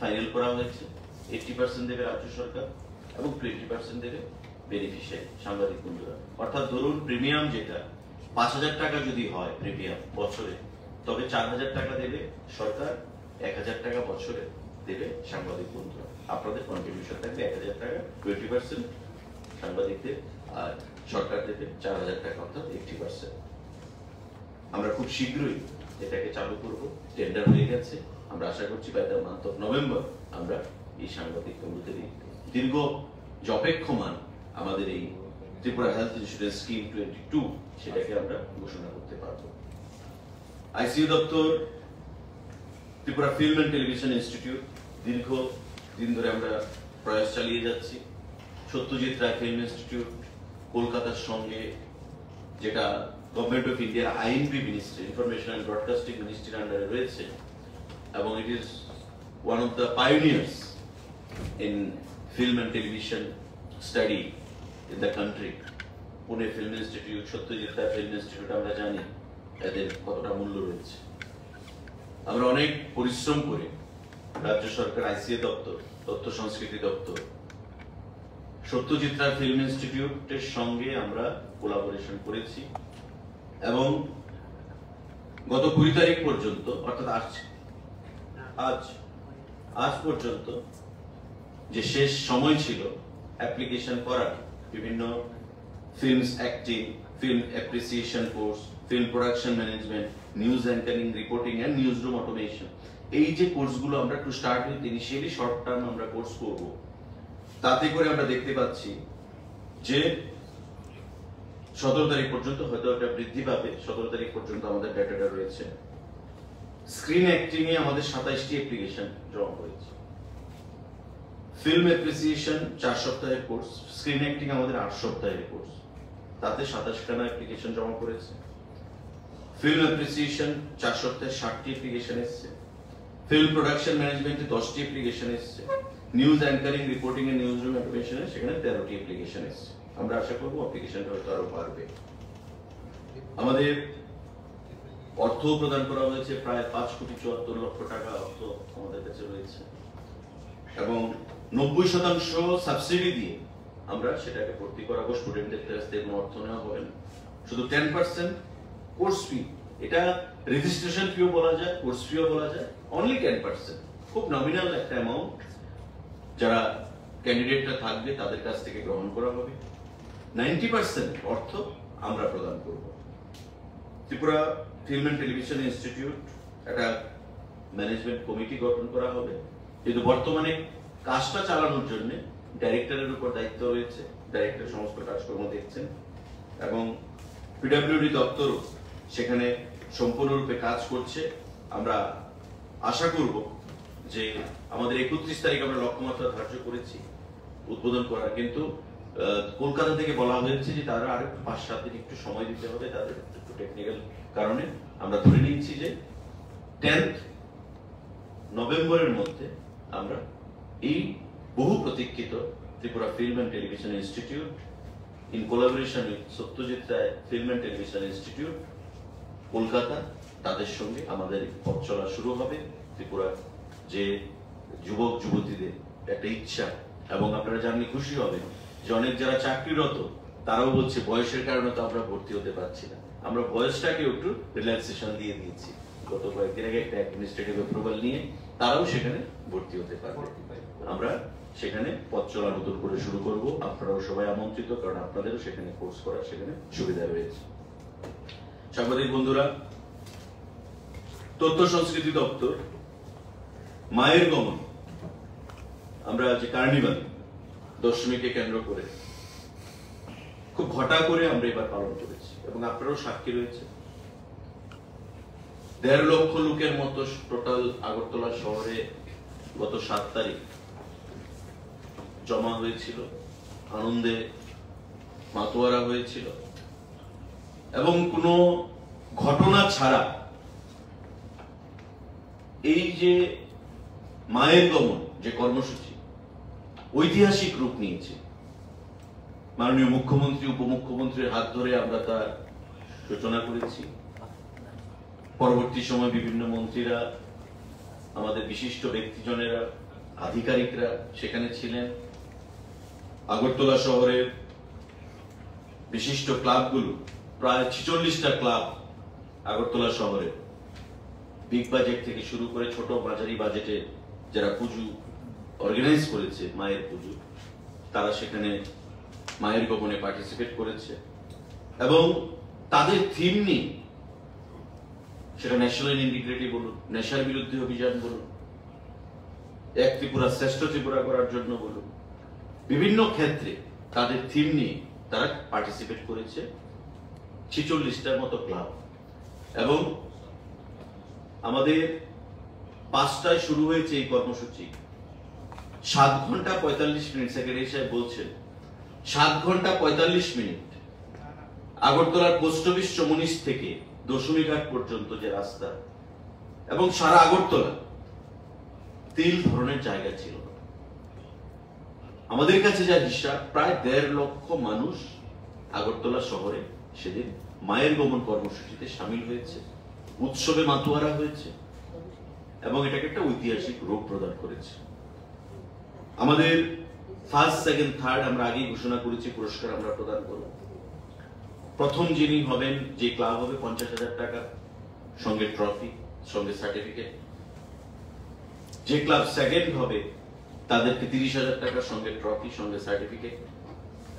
ফাইনাল করা হয়েছে। এইটি পার্সেন্ট দেবে রাজ্য সরকার এবং টোয়েন্টি পার্সেন্ট দেবে বেনিফিশিয়ারি সাংবাদিক বন্ধুরা। অর্থাৎ ধরুন প্রিমিয়াম যেটা পাঁচ হাজার টাকা যদি হয় প্রিমিয়াম বছরে, তবে চার হাজার টাকা দেবে সরকার, এক হাজার টাকা বছরে দেবে সাংবাদিক বন্ধুরা। আপনাদের কন্ট্রিবিউশন থাকবে এক হাজার টাকা, টোয়েন্টি পার্সেন্ট সাংবাদিকদের আর সরকার দেবে চার হাজার টাকা অর্থাৎ এইটি পার্সেন্ট। আমরা খুব শীঘ্রই এটাকে চালু করবো, টেন্ডার হয়ে গেছে। আমরা আশা করছি by the month of November আমরা এই সাংবাদিক বন্ধুদের দীর্ঘ যপেক্ষমান আমাদের এই Tripura health insurance scheme twenty two সেটাকে আমরা ঘোষণা করতে পারবো। আইসিইউ দপ্তর Tripura film and television institute দীর্ঘ দিন ধরে আমরা প্রয়াস চালিয়ে যাচ্ছি। সত্যজিৎ রায় ফিল্ম ইনস্টিটিউট কলকাতার সঙ্গে যেটা গভর্নমেন্ট অফ ইন্ডিয়ার INB ministry, information and broadcasting মিনিস্ট্রির আন্ডারে রয়েছে এবং it is one of the pioneers in film and television study in the country. Pune film institute, Satyajit Ray film institute আমরা জানি এদের কতটা মূল্য রয়েছে। আমরা অনেক পরিশ্রম করে রাজ্য সরকার, আইসিএ দপ্তর, তথ্য সংস্কৃতি দপ্তর, সত্যজিৎ রায় ফিল্ম ইনস্টিটিউটের সঙ্গে আমরা কোলাবোরেশন করেছি এবং গত কুড়ি তারিখ পর্যন্ত অর্থাৎ আজ আজ আজ পর্যন্ত যে শেষ সময় ছিল অ্যাপ্লিকেশন করার, বিভিন্ন films acting, film appreciation course, film production management, news anchoring, reporting and news room automation, এই যে কোর্সগুলো আমরা to start with initially short term আমরা কোর্স করব। তাতে করে আমরা দেখতে পাচ্ছি যে সতেরো তারিখ পর্যন্ত হয়তো একটা বৃদ্ধি পাবে। সতেরো তারিখ পর্যন্ত আমাদের ডেটাটা রয়েছে। স্ক্রিন অ্যাক্টিং এ আমাদের সাতাইশটি অ্যাপ্লিকেশন জমা হয়েছে, ফিল্ম অ্যাপ্রিসিয়েশন চার সপ্তাহের কোর্স, স্ক্রিন অ্যাক্টিং আমাদের আট সপ্তাহের কোর্স, তাতে সাতাশখানা অ্যাপ্লিকেশন জমা পড়েছে। ফিল্ম অ্যাপ্রিসিয়েশন চার সপ্তাহে ষাটটি অ্যাপ্লিকেশন এসছে, ফিল্ম প্রোডাকশন ম্যানেজমেন্টে দশটি অ্যাপ্লিকেশন এসছে, নিউজ অ্যাঙ্কারিং রিপোর্টিং এর নিউজ রুম অ্যাপ্লিকেশনে সেখানে তেরোটি অ্যাপ্লিকেশন এসছে। আমরা আশা করবো অ্যাপ্লিকেশনটা হয়তো আরো বাড়বে। আমাদের অর্থ প্রদান করা হয়েছে, প্রায় পাঁচ কোটি চুয়াত্তর লক্ষ টাকা অর্থ আমাদের কাছে রয়েছে এবং নব্বই শতাংশ সাবসিডি দিয়ে আমরা সেটাকে ভর্তি করাবো। স্টুডেন্টদের কাছ থেকে কোনো অর্থ নেওয়া হবে না, শুধু টেন পার্সেন্ট কোর্স ফি, এটা রেজিস্ট্রেশন ফিও বলা যায়, কোর্স ফিও বলা যায়, অনলি টেন পার্সেন্ট খুব নমিনাল একটা অ্যামাউন্ট যারা ক্যান্ডিডেটরা থাকবে তাদের কাছ থেকে গ্রহণ করা হবে। নাইনটি পার্সেন্ট অর্থ আমরা প্রদান করব। Tripura film and television institute একটা ম্যানেজমেন্ট কমিটি গঠন করা হবে, কিন্তু বর্তমানে কাজটা চালানোর জন্য ডাইরেক্টরের উপর দায়িত্ব রয়েছে, ডাইরেক্টর সমস্ত কাজকর্ম দেখছেন এবং পিডাব্লিউডি দপ্তরও সেখানে সম্পূর্ণরূপে কাজ করছে। আমরা আশা করব যে আমাদের একত্রিশ তারিখ আমরা লক্ষ্যমাত্রা ধার্য করেছি উদ্বোধন করার, কিন্তু কলকাতা থেকে বলা হয়েছে যে তারা আর একটু পাঁচ সাত দিন একটু সময় দিতে হবে তাদের একটু টেকনিক্যাল কারণে। আমরা ধরে নিচ্ছি যে টেন্থ নভেম্বরের মধ্যে আমরা এই বহু প্রতীক্ষিত Tripura film and television institute in collaboration with Satyajit Ray film and television institute Kolkata, তাদের সঙ্গে আমাদের পথ চলা শুরু হবে। ত্রিপুরা যে যুবক যুবতীদের একটা ইচ্ছা, এবং আপনারা জানলে খুশি হবেন যে অনেক যারা চাকরিরত তারাও বলছে বয়সের কারণে তো আমরা ভর্তি হতে পারছি না। আমরা বয়সটাকে একটু রিল্যাক্সেশন দিয়ে দিয়েছি গত কয়েকদিন আগে একটা অ্যাডমিনিস্ট্রেটিভ অ্যাপ্রুভাল নিয়ে, তারাও সেখানে ভর্তি হতে পারবে। আমরা সেখানে পথ চলা নতুন করে শুরু করব, আপনারাও সবাই আমন্ত্রিত, কারণ আপনাদেরও সেখানে কোর্স করার সেখানে সুবিধা রয়েছে। সাংবাদিক বন্ধুরা, তথ্য সংস্কৃতি দপ্তর মায়ের গমন, আমরা যে কার্নিভাল দশমীকে কেন্দ্র করে খুব ঘটা করে আমরা এবার পালন করেছি এবং আপনারাও সাক্ষী রয়েছে। দেড় লক্ষ লোকের মতো টোটাল আগরতলা শহরে গত সাত তারিখ জমা হয়েছিল, আনন্দে মাতোয়ারা হয়েছিল এবং কোনো ঘটনা ছাড়া এই যে মায়ের গমন যে কর্মসূচি ঐতিহাসিক রূপ নিয়েছে। মাননীয় মুখ্যমন্ত্রী উপমুখ্যমন্ত্রীর হাত ধরে আমরা তার সূচনা করেছি, পরবর্তী সময় বিভিন্ন মন্ত্রীরা, আমাদের বিশিষ্ট ব্যক্তিজনেরা, আধিকারিকরা সেখানে ছিলেন। আগরতলা শহরের বিশিষ্ট ক্লাবগুলো, প্রায় ছেচল্লিশটা ক্লাব আগরতলা শহরে বিগ বাজেট থেকে শুরু করে ছোট মাঝারি বাজেটে যারা পুজো অর্গানাইজ করেছে মায়ের পুজো, তারা সেখানে মায়ের গমনে পার্টিসিপেট করেছে এবং তাদের থিম নিয়ে সেটা ন্যাশনাল ইন্টিগ্রিটি বলুন, নেশার বিরুদ্ধে অভিযান বলুন, এক ত্রিপুরা শ্রেষ্ঠ ত্রিপুরা করার জন্য বলুন, বিভিন্ন ক্ষেত্রে তাদের থিম নিয়ে তারা পার্টিসিপেট করেছে ছেচল্লিশটার মতো ক্লাব। এবং আমাদের পাঁচটায় শুরু হয়েছে এই কর্মসূচি, সাত ঘন্টা পঁয়তাল্লিশ মিনিট সেক্রেটারি সাহেব বলছেন সাত ঘন্টা পঁয়তাল্লিশ মিনিট আগরতলার পোস্ট অফিস চৌমনিশ থেকে দশমীঘাট পর্যন্ত যে রাস্তা এবং সারা আগরতলা তিল ধরনের জায়গা ছিল। আমাদের কাছে যা হিসাব, প্রায় দেড় লক্ষ মানুষ আগরতলা শহরে সেদিন মায়ের গমন কর্মসূচিতে সামিল হয়েছে, উৎসবে মাতোয়ারা হয়েছে এবং এটাকে একটা ঐতিহাসিক রূপ প্রদান করেছে। আমাদের ফার্স্ট সেকেন্ড থার্ড আমরা আগেই ঘোষণা করেছি, পুরস্কার আমরা প্রদান করব। প্রথম যিনি হবেন, যে ক্লাব হবে, পঞ্চাশ হাজার টাকা সঙ্গে ট্রফি সঙ্গে সার্টিফিকেট। যে ক্লাব সেকেন্ড হবে তাদেরকে তিরিশ হাজার টাকা সঙ্গে ট্রফি সঙ্গে সার্টিফিকেট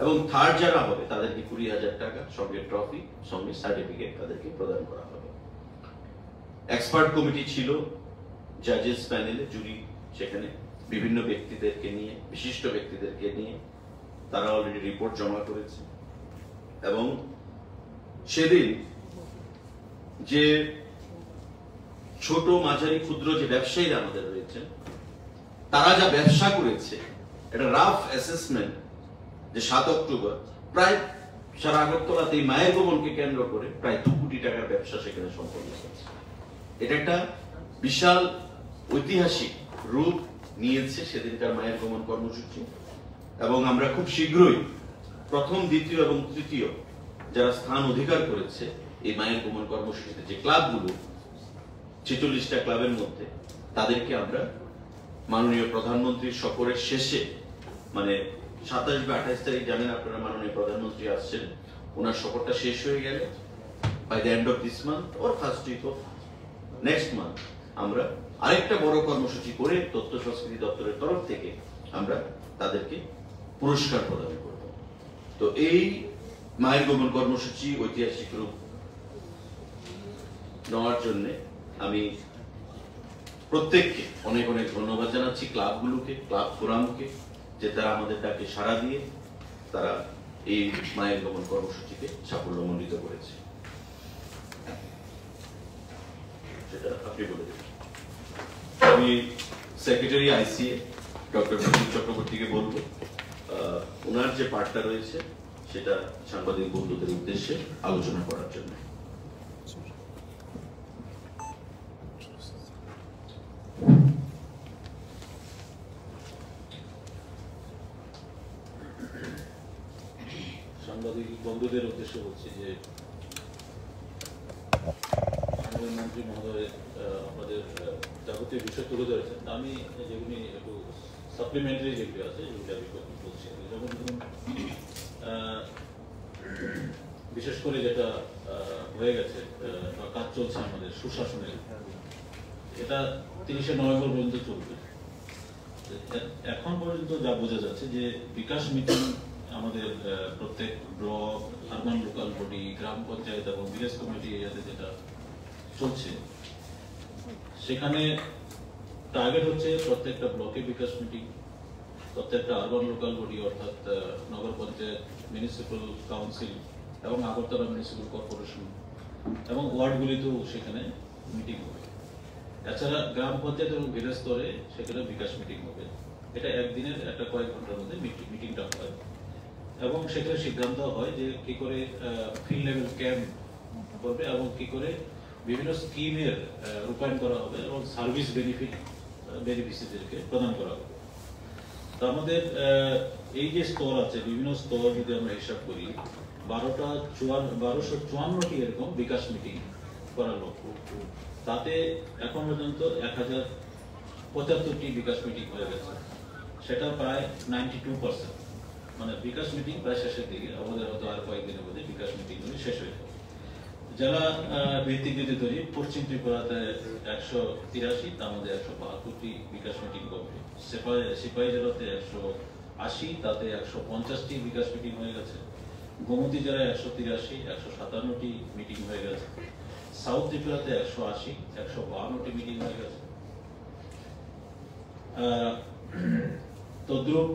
এবং থার্ড যারা হবে তাদেরকে কুড়ি হাজার টাকা সঙ্গে ট্রফি সঙ্গে সার্টিফিকেট তাদেরকে প্রদান করা হবে। এক্সপার্ট কমিটি ছিল, জাজেস প্যানেলে জুরি সেখানে বিভিন্ন ব্যক্তিদেরকে নিয়ে, বিশিষ্ট ব্যক্তিদেরকে নিয়ে, তারা অলরেডি রিপোর্ট জমা করেছে এবং সেদিন যে ছোট মাঝারি ক্ষুদ্র যে ব্যবসায়ীরা আমাদের রয়েছেন তারা যা ব্যবসা করেছে at a rough assessment, the seventh of October, prior Sharagotolati Mayagomonke Kendra Kore, prior to Putitaka Bepsha Shaker Shompolis. Etata Bishal Utihashi, Rube Nielsi, Shedinka Mayagomon Kormuchi, among Amrakub Shigrui, Prothom Ditio among Titio, Jarastan Udikar Kuretse, a Mayagomon Kormushi, Club Guru, Chitulista Club and Monte, Tadir Kabra, মাননীয় প্রধানমন্ত্রী সফরের শেষে মানে সাতাশ বা আঠাশ তারিখ জানেন আপনারা মাননীয় প্রধানমন্ত্রী আসছেন ওনার সফরটা শেষ হয়ে গেলে by the end of this month or first week of next month আমরা আরেকটা বড় কর্মসূচি করে তথ্য সংস্কৃতি দপ্তরের তরফ থেকে আমরা তাদেরকে পুরস্কার প্রদান করব তো এই মায়ের গমন কর্মসূচি ঐতিহাসিক রূপ নেওয়ার জন্য আমি প্রত্যেককে অনেক অনেক ধন্যবাদ জানাচ্ছি ক্লাবগুলোকে ক্লাব ফোরামকে যে তারা আমাদের ডাকে সাড়া দিয়ে তারা এই মায়ের গমন কর্মসূচিকে সাফল্যমণ্ডিত করেছে সেটা আপনি বলে দিন আমি সেক্রেটারি আইসিএ ডক্টর প্রদীপ চক্রবর্তীকে বলবো ওনার যে পাঠটা রয়েছে সেটা সাংবাদিক বন্ধুদের উদ্দেশ্যে আলোচনা করার জন্য বন্ধুদের উদ্দেশ্যে বলছি যে মাননীয় মন্ত্রী মহোদয় আমাদের যাবতীয় বিষয় তুলে ধরেছেন আমি যেগুলি একটু সাপ্লিমেন্টারি যেগুলি আছে যেগুলি আমি বলছি যেমন ধরুন বিশেষ করে যেটা হয়ে গেছে বা কাজ চলছে আমাদের সুশাসনের এটা তিরিশে নভেম্বর পর্যন্ত চলবে এখন পর্যন্ত যা বোঝা যাচ্ছে যে বিকাশ মিটিং আমাদের প্রত্যেক ব্লক আরবান লোকাল বডি গ্রাম পঞ্চায়েত এবং বিএস কমিটি এরিয়াতে যেটা চলছে সেখানে টার্গেট হচ্ছে প্রত্যেকটা ব্লকে বিকাশ মিটিং প্রত্যেকটা আরবান লোকাল বডি অর্থাৎ নগর পঞ্চায়েত মিউনিসিপ্যাল কাউন্সিল এবং আগরতলা মিউনিসিপ্যাল কর্পোরেশন এবং ওয়ার্ডগুলিতেও সেখানে মিটিং হবে এছাড়া গ্রাম পঞ্চায়েত এবং বিএস স্তরে সেখানে বিকাশ মিটিং হবে এটা একদিনের একটা কয়েক ঘন্টার মধ্যে মিটিংটা হয় এবং সেটা সিদ্ধান্ত হয় যে কি করে ফিল্ড লেভেল ক্যাম্প করবে এবং কি করে বিভিন্ন স্কিমের রূপায়ণ করা হবে এবং সার্ভিস বেনিফিট বেনিফিসিয়ারিদেরকে প্রদান করা হবে তো আমাদের এই যে স্তর আছে বিভিন্ন স্তর যদি আমরা হিসাব করি বারোটা চুয়ান্ন বারোশো চুয়ান্নটি এরকম বিকাশ মিটিং করা লক্ষ্য তাতে এখন পর্যন্ত এক হাজার পঁচাত্তরটি বিকাশ মিটিং হয়ে গেছে সেটা প্রায় নাইনটি টু পার্সেন্ট মানে বিকাশ মিটিং প্রায় শেষের দিকে আমাদের হয়তো আর কয়েকদিনের মধ্যে বিকাশ মিটিংগুলি শেষ হয়ে যাবে যারা ভিত্তিক যদি ধরি পশ্চিম ত্রিপুরাতে একশো তিরাশি তার মধ্যে একশো বাহাত্তরটি বিকাশ মিটিং করবে সিপাহী জেলাতে একশো আশি তাতে একশো পঞ্চাশটি বিকাশ মিটিং হয়ে গেছে গোমতী জেলায় একশো তিরাশি একশো সাতান্নটি মিটিং হয়ে গেছে সাউথ ত্রিপুরাতে একশো আশি একশো বাহান্নটি মিটিং হয়ে গেছে তদ্রুপ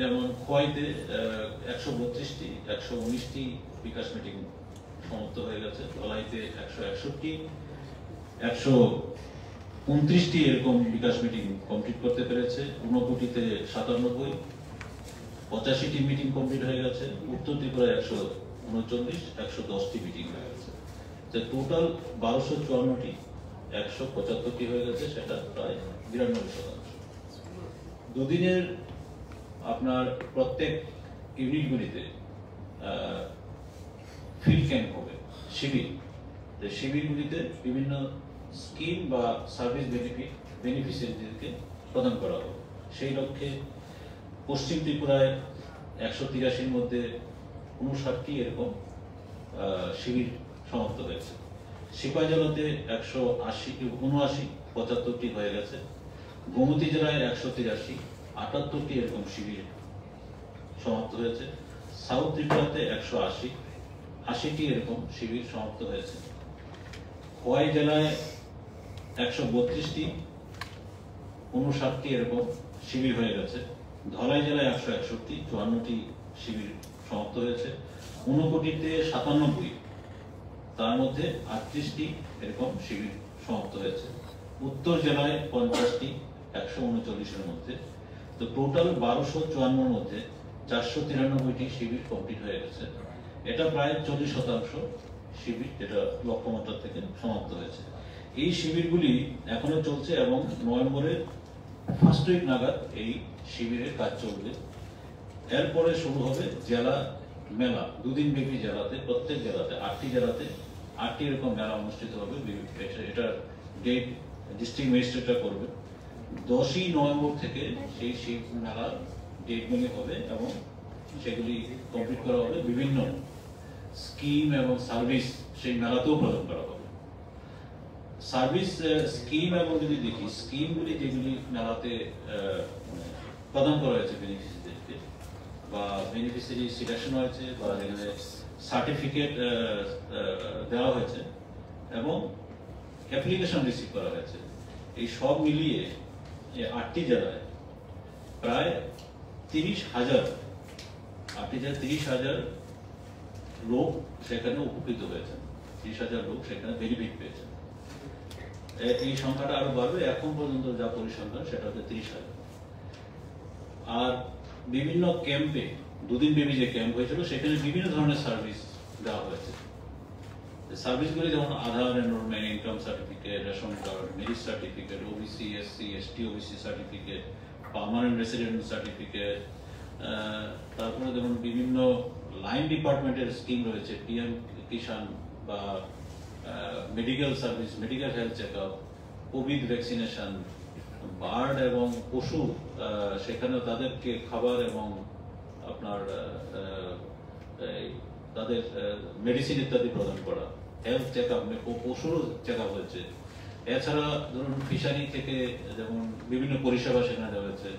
যেমন খোয়াইতে একশো বত্রিশটি একশো উনিশটি বিকাশ মিটিং সমাপ্ত হয়ে গেছে ধলাইতে একশো একষট্টি একশো উনত্রিশটি এরকম বিকাশ মিটিং কমপ্লিট করতে পেরেছে ঊনকোটিতে সাতানব্বই পঁচাশিটি মিটিং কমপ্লিট হয়ে গেছে উত্তর ত্রিপুরায় একশো উনচল্লিশ একশো দশটি মিটিং হয়ে গেছে যে টোটাল বারোশো চুয়ান্নটি একশো পঁচাত্তরটি হয়ে গেছে সেটা প্রায় বিরানব্বই শতাংশ দুদিনের আপনার প্রত্যেক ইউনিটগুলিতে ফিল্ড ক্যাম্প হবে শিবির শিবিরগুলিতে বিভিন্ন স্কিম বা সার্ভিস বেনিফিট বেনিফিশিয়ারিদেরকে প্রদান করা হবে সেই লক্ষ্যে পশ্চিম ত্রিপুরায় একশো তিরাশির মধ্যে উনষাটটি এরকম শিবির সমাপ্ত হয়েছে সিপাহী জেলাতে একশো আশি উনআশি পঁচাত্তরটি হয়ে গেছে গোমতী জেলায় একশো তিরাশি আটাত্তরটি এরকম শিবির সমাপ্ত হয়েছে সাউথ ত্রিপুরাতে একশো আশি আশিটি এরকম শিবির সমাপ্ত হয়েছে খোয়াই জেলায় একশো বত্রিশটি উনষাটটি এরকম শিবির হয়ে গেছে ধলাই জেলায় একশো একষট্টি চুয়ান্নটি শিবির সমাপ্ত হয়েছে ঊনকোটিতে সাতানব্বই তার মধ্যে আটত্রিশটি এরকম শিবির সমাপ্ত হয়েছে উত্তর জেলায় পঞ্চাশটি একশো উনচল্লিশের মধ্যে তো টোটাল বারোশো চুয়ান্ন এর মধ্যে চারশো তিরানব্বইটি শিবির কমপ্লিট হয়ে গেছে। এটা প্রায় চল্লিশ শতাংশ শিবির যেটা লক্ষ্যমাত্রা থেকে সমাপ্ত হয়েছে। এই শিবিরগুলি এখনো চলছে এবং নভেম্বরের ফার্স্ট উইক নাগাদ এই শিবিরের কাজ চলবে। এরপরে শুরু হবে জেলা মেলা, দুদিন ব্যাপী জেলাতে, প্রত্যেক জেলাতে আটটি জেলাতে আটটি এরকম মেলা অনুষ্ঠিত হবে। এটা ডেট ডিস্ট্রিক্ট ম্যাজিস্ট্রেটরা করবে। দশই নভেম্বর থেকে সেই শিব মেলার ডেটগুলি হবে এবং সেগুলি কমপ্লিট করা হবে। বিভিন্ন স্কিম এবং সার্ভিস সেই মেলাতেও প্রদান করা হবে। সার্ভিস স্কিম এবং যদি দেখি স্কিমগুলি যেগুলি মেলাতে প্রদান করা হয়েছে বেনিফিসিয়ারিদেরকে, বা বেনিফিসিয়ারি সিলেকশন হয়েছে বা যেখানে সার্টিফিকেট দেওয়া হয়েছে এবং অ্যাপ্লিকেশন রিসিভ করা হয়েছে, এই সব মিলিয়ে আটটি জেলায় প্রায় তিরিশ হাজার আটটি জেলায় তিরিশ হাজার লোক সেখানে উপকৃত হয়েছে, তিরিশ হাজার লোক সেখানে বেনিফিট পেয়েছে। এই সংখ্যাটা আরো বাড়বে, এখন পর্যন্ত যা পরিসংখ্যান সেটা হচ্ছে তিরিশ হাজার। আর বিভিন্ন ক্যাম্পে দুদিন ব্যাপী যে ক্যাম্প হয়েছিল সেখানে বিভিন্ন ধরনের সার্ভিস দেওয়া হয়েছে। সার্ভিসগুলি যেমন Aadhaar enrolment, income certificate, ration card, merit certificate, OBC SC ST OBC certificate, permanent resident certificate, তারপরে যেমন বিভিন্ন লাইন ডিপার্টমেন্টের স্কিম রয়েছে, পিএম কিষাণ বা medical service, medical health check up, covid vaccination, bird এবং পশু সেখানে তাদেরকে খাবার এবং আপনার তাদের মেডিসিন ইত্যাদি প্রদান করা, হেলথ চেক আপ, পশুরও চেক আপ হয়েছে। এছাড়া ধরুন ফিশারি থেকে যেমন বিভিন্ন পরিষেবা সেখানে দেওয়া হয়েছে,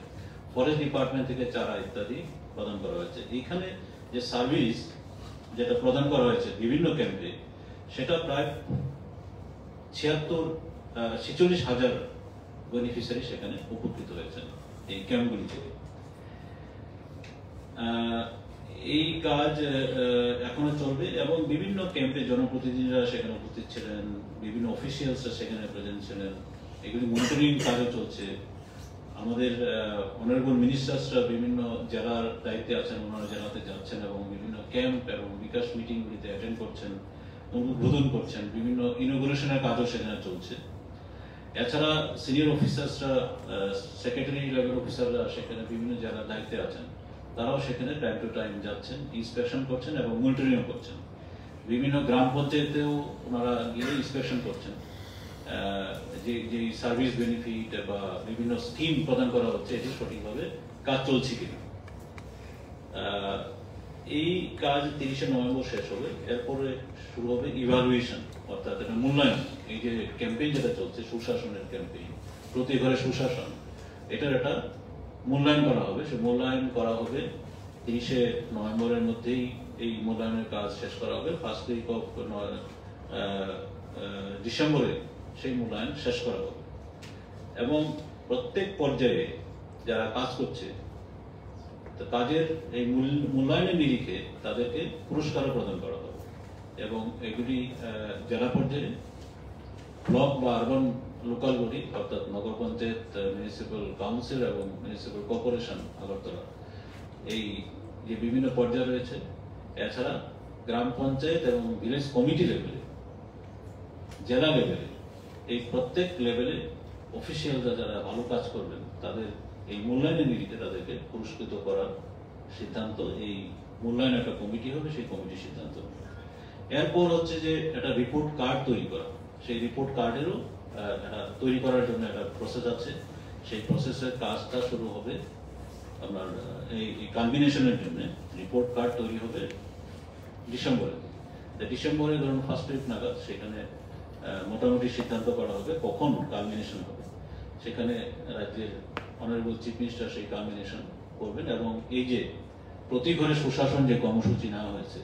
ফরেস্ট ডিপার্টমেন্ট থেকে চারা ইত্যাদি প্রদান করা হয়েছে। এইখানে যে সার্ভিস যেটা প্রদান করা হয়েছে বিভিন্ন ক্যাম্পে সেটা প্রায় ছিয়াত্তর ছেচল্লিশ হাজার বেনিফিশিয়ারি সেখানে উপকৃত হয়েছেন এই ক্যাম্পগুলি থেকে। এই কাজ এখনো চলবে এবং বিভিন্ন ক্যাম্পে জনপ্রতিনিধিরা সেখানে উপস্থিত ছিলেন, বিভিন্ন অফিসিয়ালসরা সেখানে প্রেজেন্ট ছিলেন, এগুলি মনিটরিং কাজও চলছে। আমাদের অনারেবল মিনিস্টার্সরা বিভিন্ন জেলার দায়িত্বে আছেন, ওনারা জেলাতে যাচ্ছেন এবং বিভিন্ন ক্যাম্প এবং বিকাশ মিটিংগুলিতে অ্যাটেন্ড করছেন, উদ্বোধন করছেন, বিভিন্ন ইনোগুরেশনের কাজও সেখানে চলছে। এছাড়া সিনিয়র অফিসার্সরা, সেক্রেটারি লেভেল অফিসাররা সেখানে বিভিন্ন জেলার দায়িত্বে আছেন, তারাও সেখানে টাইম টু টাইম যাচ্ছেন, ইন্সপেকশন করছেন এবং মনিটরিংও করছেন। বিভিন্ন গ্রাম পঞ্চায়েতেও ওনারা গিয়ে ইন্সপেকশন করছেন, যে যে সার্ভিস বেনিফিট বা বিভিন্ন স্কিম প্রদান করা হচ্ছে এটি সঠিকভাবে কাজ চলছে কিনা। এই কাজ তিরিশে নভেম্বর শেষ হবে। এরপরে শুরু হবে ইভালুয়েশন, অর্থাৎ এটা মূল্যায়ন। এই যে ক্যাম্পেইন যেটা চলছে সুশাসনের ক্যাম্পেইন, প্রতি ঘরে সুশাসন, এটার একটা মূল্যায়ন করা হবে। সে মূল্যায়ন করা হবে তিরিশে নভেম্বরের মধ্যেই, এই মূল্যায়নের কাজ শেষ করা হবে। ফার্স্ট উইক অফ ডিসেম্বরে সেই মূল্যায়ন শেষ করা হবে এবং প্রত্যেক পর্যায়ে যারা কাজ করছে তাদের এই মূল্যায়নের নিরিখে তাদেরকে পুরস্কার প্রদান করা হবে এবং এগুলি জেলা পর্যায়ে ব্লক বা আরবান লোকাল বডি অর্থাৎ নগর পঞ্চায়েত, মিউনিসিপ্যাল কাউন্সিল এবং মিউনিসিপ্যাল কর্পোরেশন আগরতলা, এই যে বিভিন্ন পর্যায়ে রয়েছে। এছাড়া গ্রাম পঞ্চায়েত এবং ভিলেজ কমিটি লেভেলে, জেলা লেভেলে, এই প্রত্যেক লেভেলে অফিসিয়ালরা যারা ভালো কাজ করবেন তাদের এই মূল্যায়নের নিরিখে তাদেরকে পুরস্কৃত করার সিদ্ধান্ত এই মূল্যায়ন একটা কমিটি হবে, সেই কমিটির সিদ্ধান্ত। এরপর হচ্ছে যে একটা রিপোর্ট কার্ড তৈরি করা, সেই রিপোর্ট কার্ডেরও তৈরি করার জন্য একটা প্রসেস আছে, সেই প্রসেসের কাজটা শুরু হবে আপনার এই কম্বিনেশনের জন্য। রিপোর্ট কার্ড তৈরি হবে ডিসেম্বরে, ডিসেম্বরে ধরুন ফার্স্ট উইক নাগাদ সেখানে মোটামুটি সিদ্ধান্ত করা হবে কখন কম্বিনেশন হবে। সেখানে রাজ্যের অনারেবল চিফ মিনিস্টার সেই কম্বিনেশন করবেন এবং এই যে প্রতি ঘরে সুশাসন যে কর্মসূচি নেওয়া হয়েছে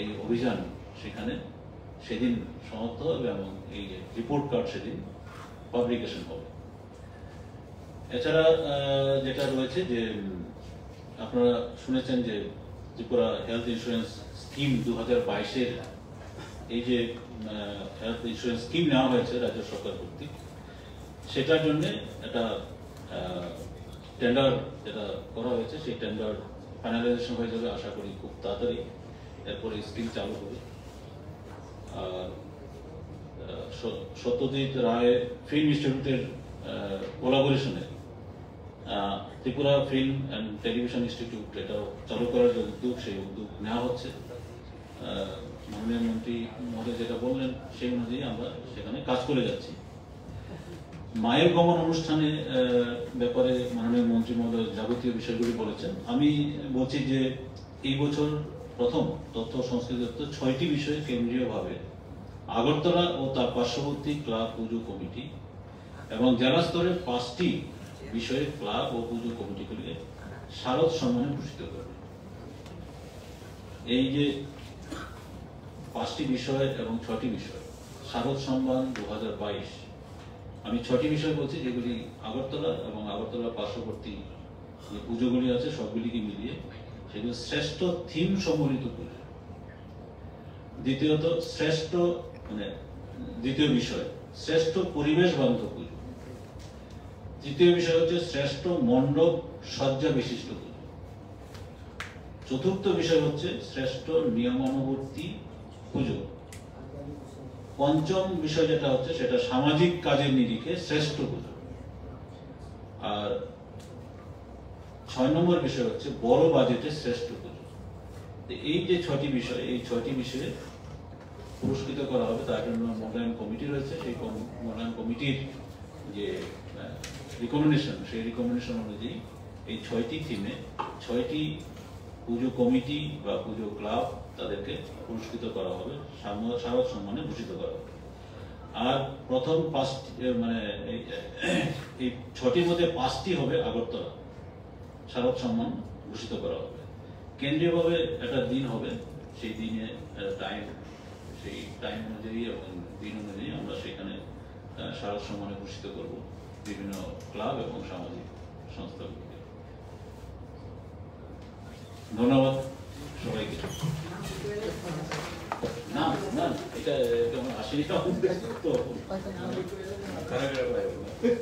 এই অভিযান সেখানে সেদিন সমাপ্ত হবে এবং এই যে রিপোর্ট কার্ড সেদিন পাবলিকেশন হবে। এছাড়া যেটা রয়েছে যে আপনারা শুনেছেন যে ত্রিপুরা হেলথ ইন্স্যুরেন্স স্কিম দু হাজার বাইশের এই যে হেলথ ইন্স্যুরেন্স স্কিম নেওয়া হয়েছে রাজ্য সরকার কর্তৃক, সেটার জন্য একটা টেন্ডার যেটা করা হয়েছে সেই টেন্ডার ফাইনালাইজেশন হয়ে যাবে, আশা করি খুব তাড়াতাড়ি। এরপরে স্কিম চালু হবে। আর সত্যজিৎ রায় ফিল্ম ইনস্টিটিউটের কোলাবোরেশনে Tripura film and television institute এটাও চালু করার যে উদ্যোগ, সেই উদ্যোগ নেওয়া হচ্ছে। মাননীয় মন্ত্রী মহোদয় যেটা বললেন সেই অনুযায়ী আমরা সেখানে কাজ করে যাচ্ছি। মায়ের গমন অনুষ্ঠানে ব্যাপারে মাননীয় মন্ত্রী মহোদয় যাবতীয় বিষয়গুলি বলেছেন। আমি বলছি যে এই বছর প্রথম তথ্য সংস্কৃতি দপ্তর ছয়টি বিষয়ে কেন্দ্রীয়ভাবে আগরতলা ও তার পার্শ্ববর্তী ক্লাব পুজো কমিটি এবং জেলা স্তরে পাঁচটি বিষয়ে ক্লাব ও পুজো কমিটিগুলিকে শারদ সম্মানে ভূষিত করবে। এই যে পাঁচটি বিষয় এবং ছয়টি বিষয় শারদ সম্মান দু হাজার বাইশ, আমি ছয়টি বিষয় বলছি যেগুলি আগরতলা এবং আগরতলার পার্শ্ববর্তী যে পুজোগুলি আছে সবগুলিকে মিলিয়ে সেগুলো শ্রেষ্ঠ থিম সম্বলিত পুজো। দ্বিতীয়ত শ্রেষ্ঠ মানে দ্বিতীয় বিষয় শ্রেষ্ঠ পরিবেশ বান্ধব পুজো। তৃতীয় বিষয় হচ্ছে শ্রেষ্ঠ মণ্ডপ সজ্জা বিশিষ্ট পুজো। চতুর্থ বিষয় হচ্ছে শ্রেষ্ঠ নিয়মানুবর্তী পুজো। পঞ্চম বিষয় যেটা হচ্ছে সেটা সামাজিক কাজের নিরিখে শ্রেষ্ঠ পুজো। আর ছয় নম্বর বিষয় হচ্ছে বড় বাজেটে শ্রেষ্ঠ পুজো। এই যে ছয়টি বিষয়, এই ছয়টি বিষয়ে পুরস্কৃত করা হবে। তার জন্য মূল্যায়ন কমিটি রয়েছে, সেই মূল্যায়ন কমিটির যে রিকমেন্ডেশন সেই রিকমেন্ডেশন অনুযায়ী এই ছয়টি থিমে ছয়টি পুজো কমিটি বা পুজো ক্লাব তাদেরকে পুরস্কৃত করা হবে, শারদ সম্মানে ভূষিত করা হবে। আর প্রথম পাঁচটি মানে এই ছটির মধ্যে পাঁচটি হবে আগরতলা শারদ সম্মান ভূষিত করা হবে। কেন্দ্রীয়ভাবে একটা দিন হবে, সেই দিনে টাইম সেই টাইম অনুযায়ী এবং দিন অনুযায়ী আমরা সেখানে শারদ সম্মানে ভূষিত করব বিভিন্ন ক্লাব এবং সামাজিক সংস্থাগুলিকে। ধন্যবাদ সবাইকে। না না এটা আসেনি তো।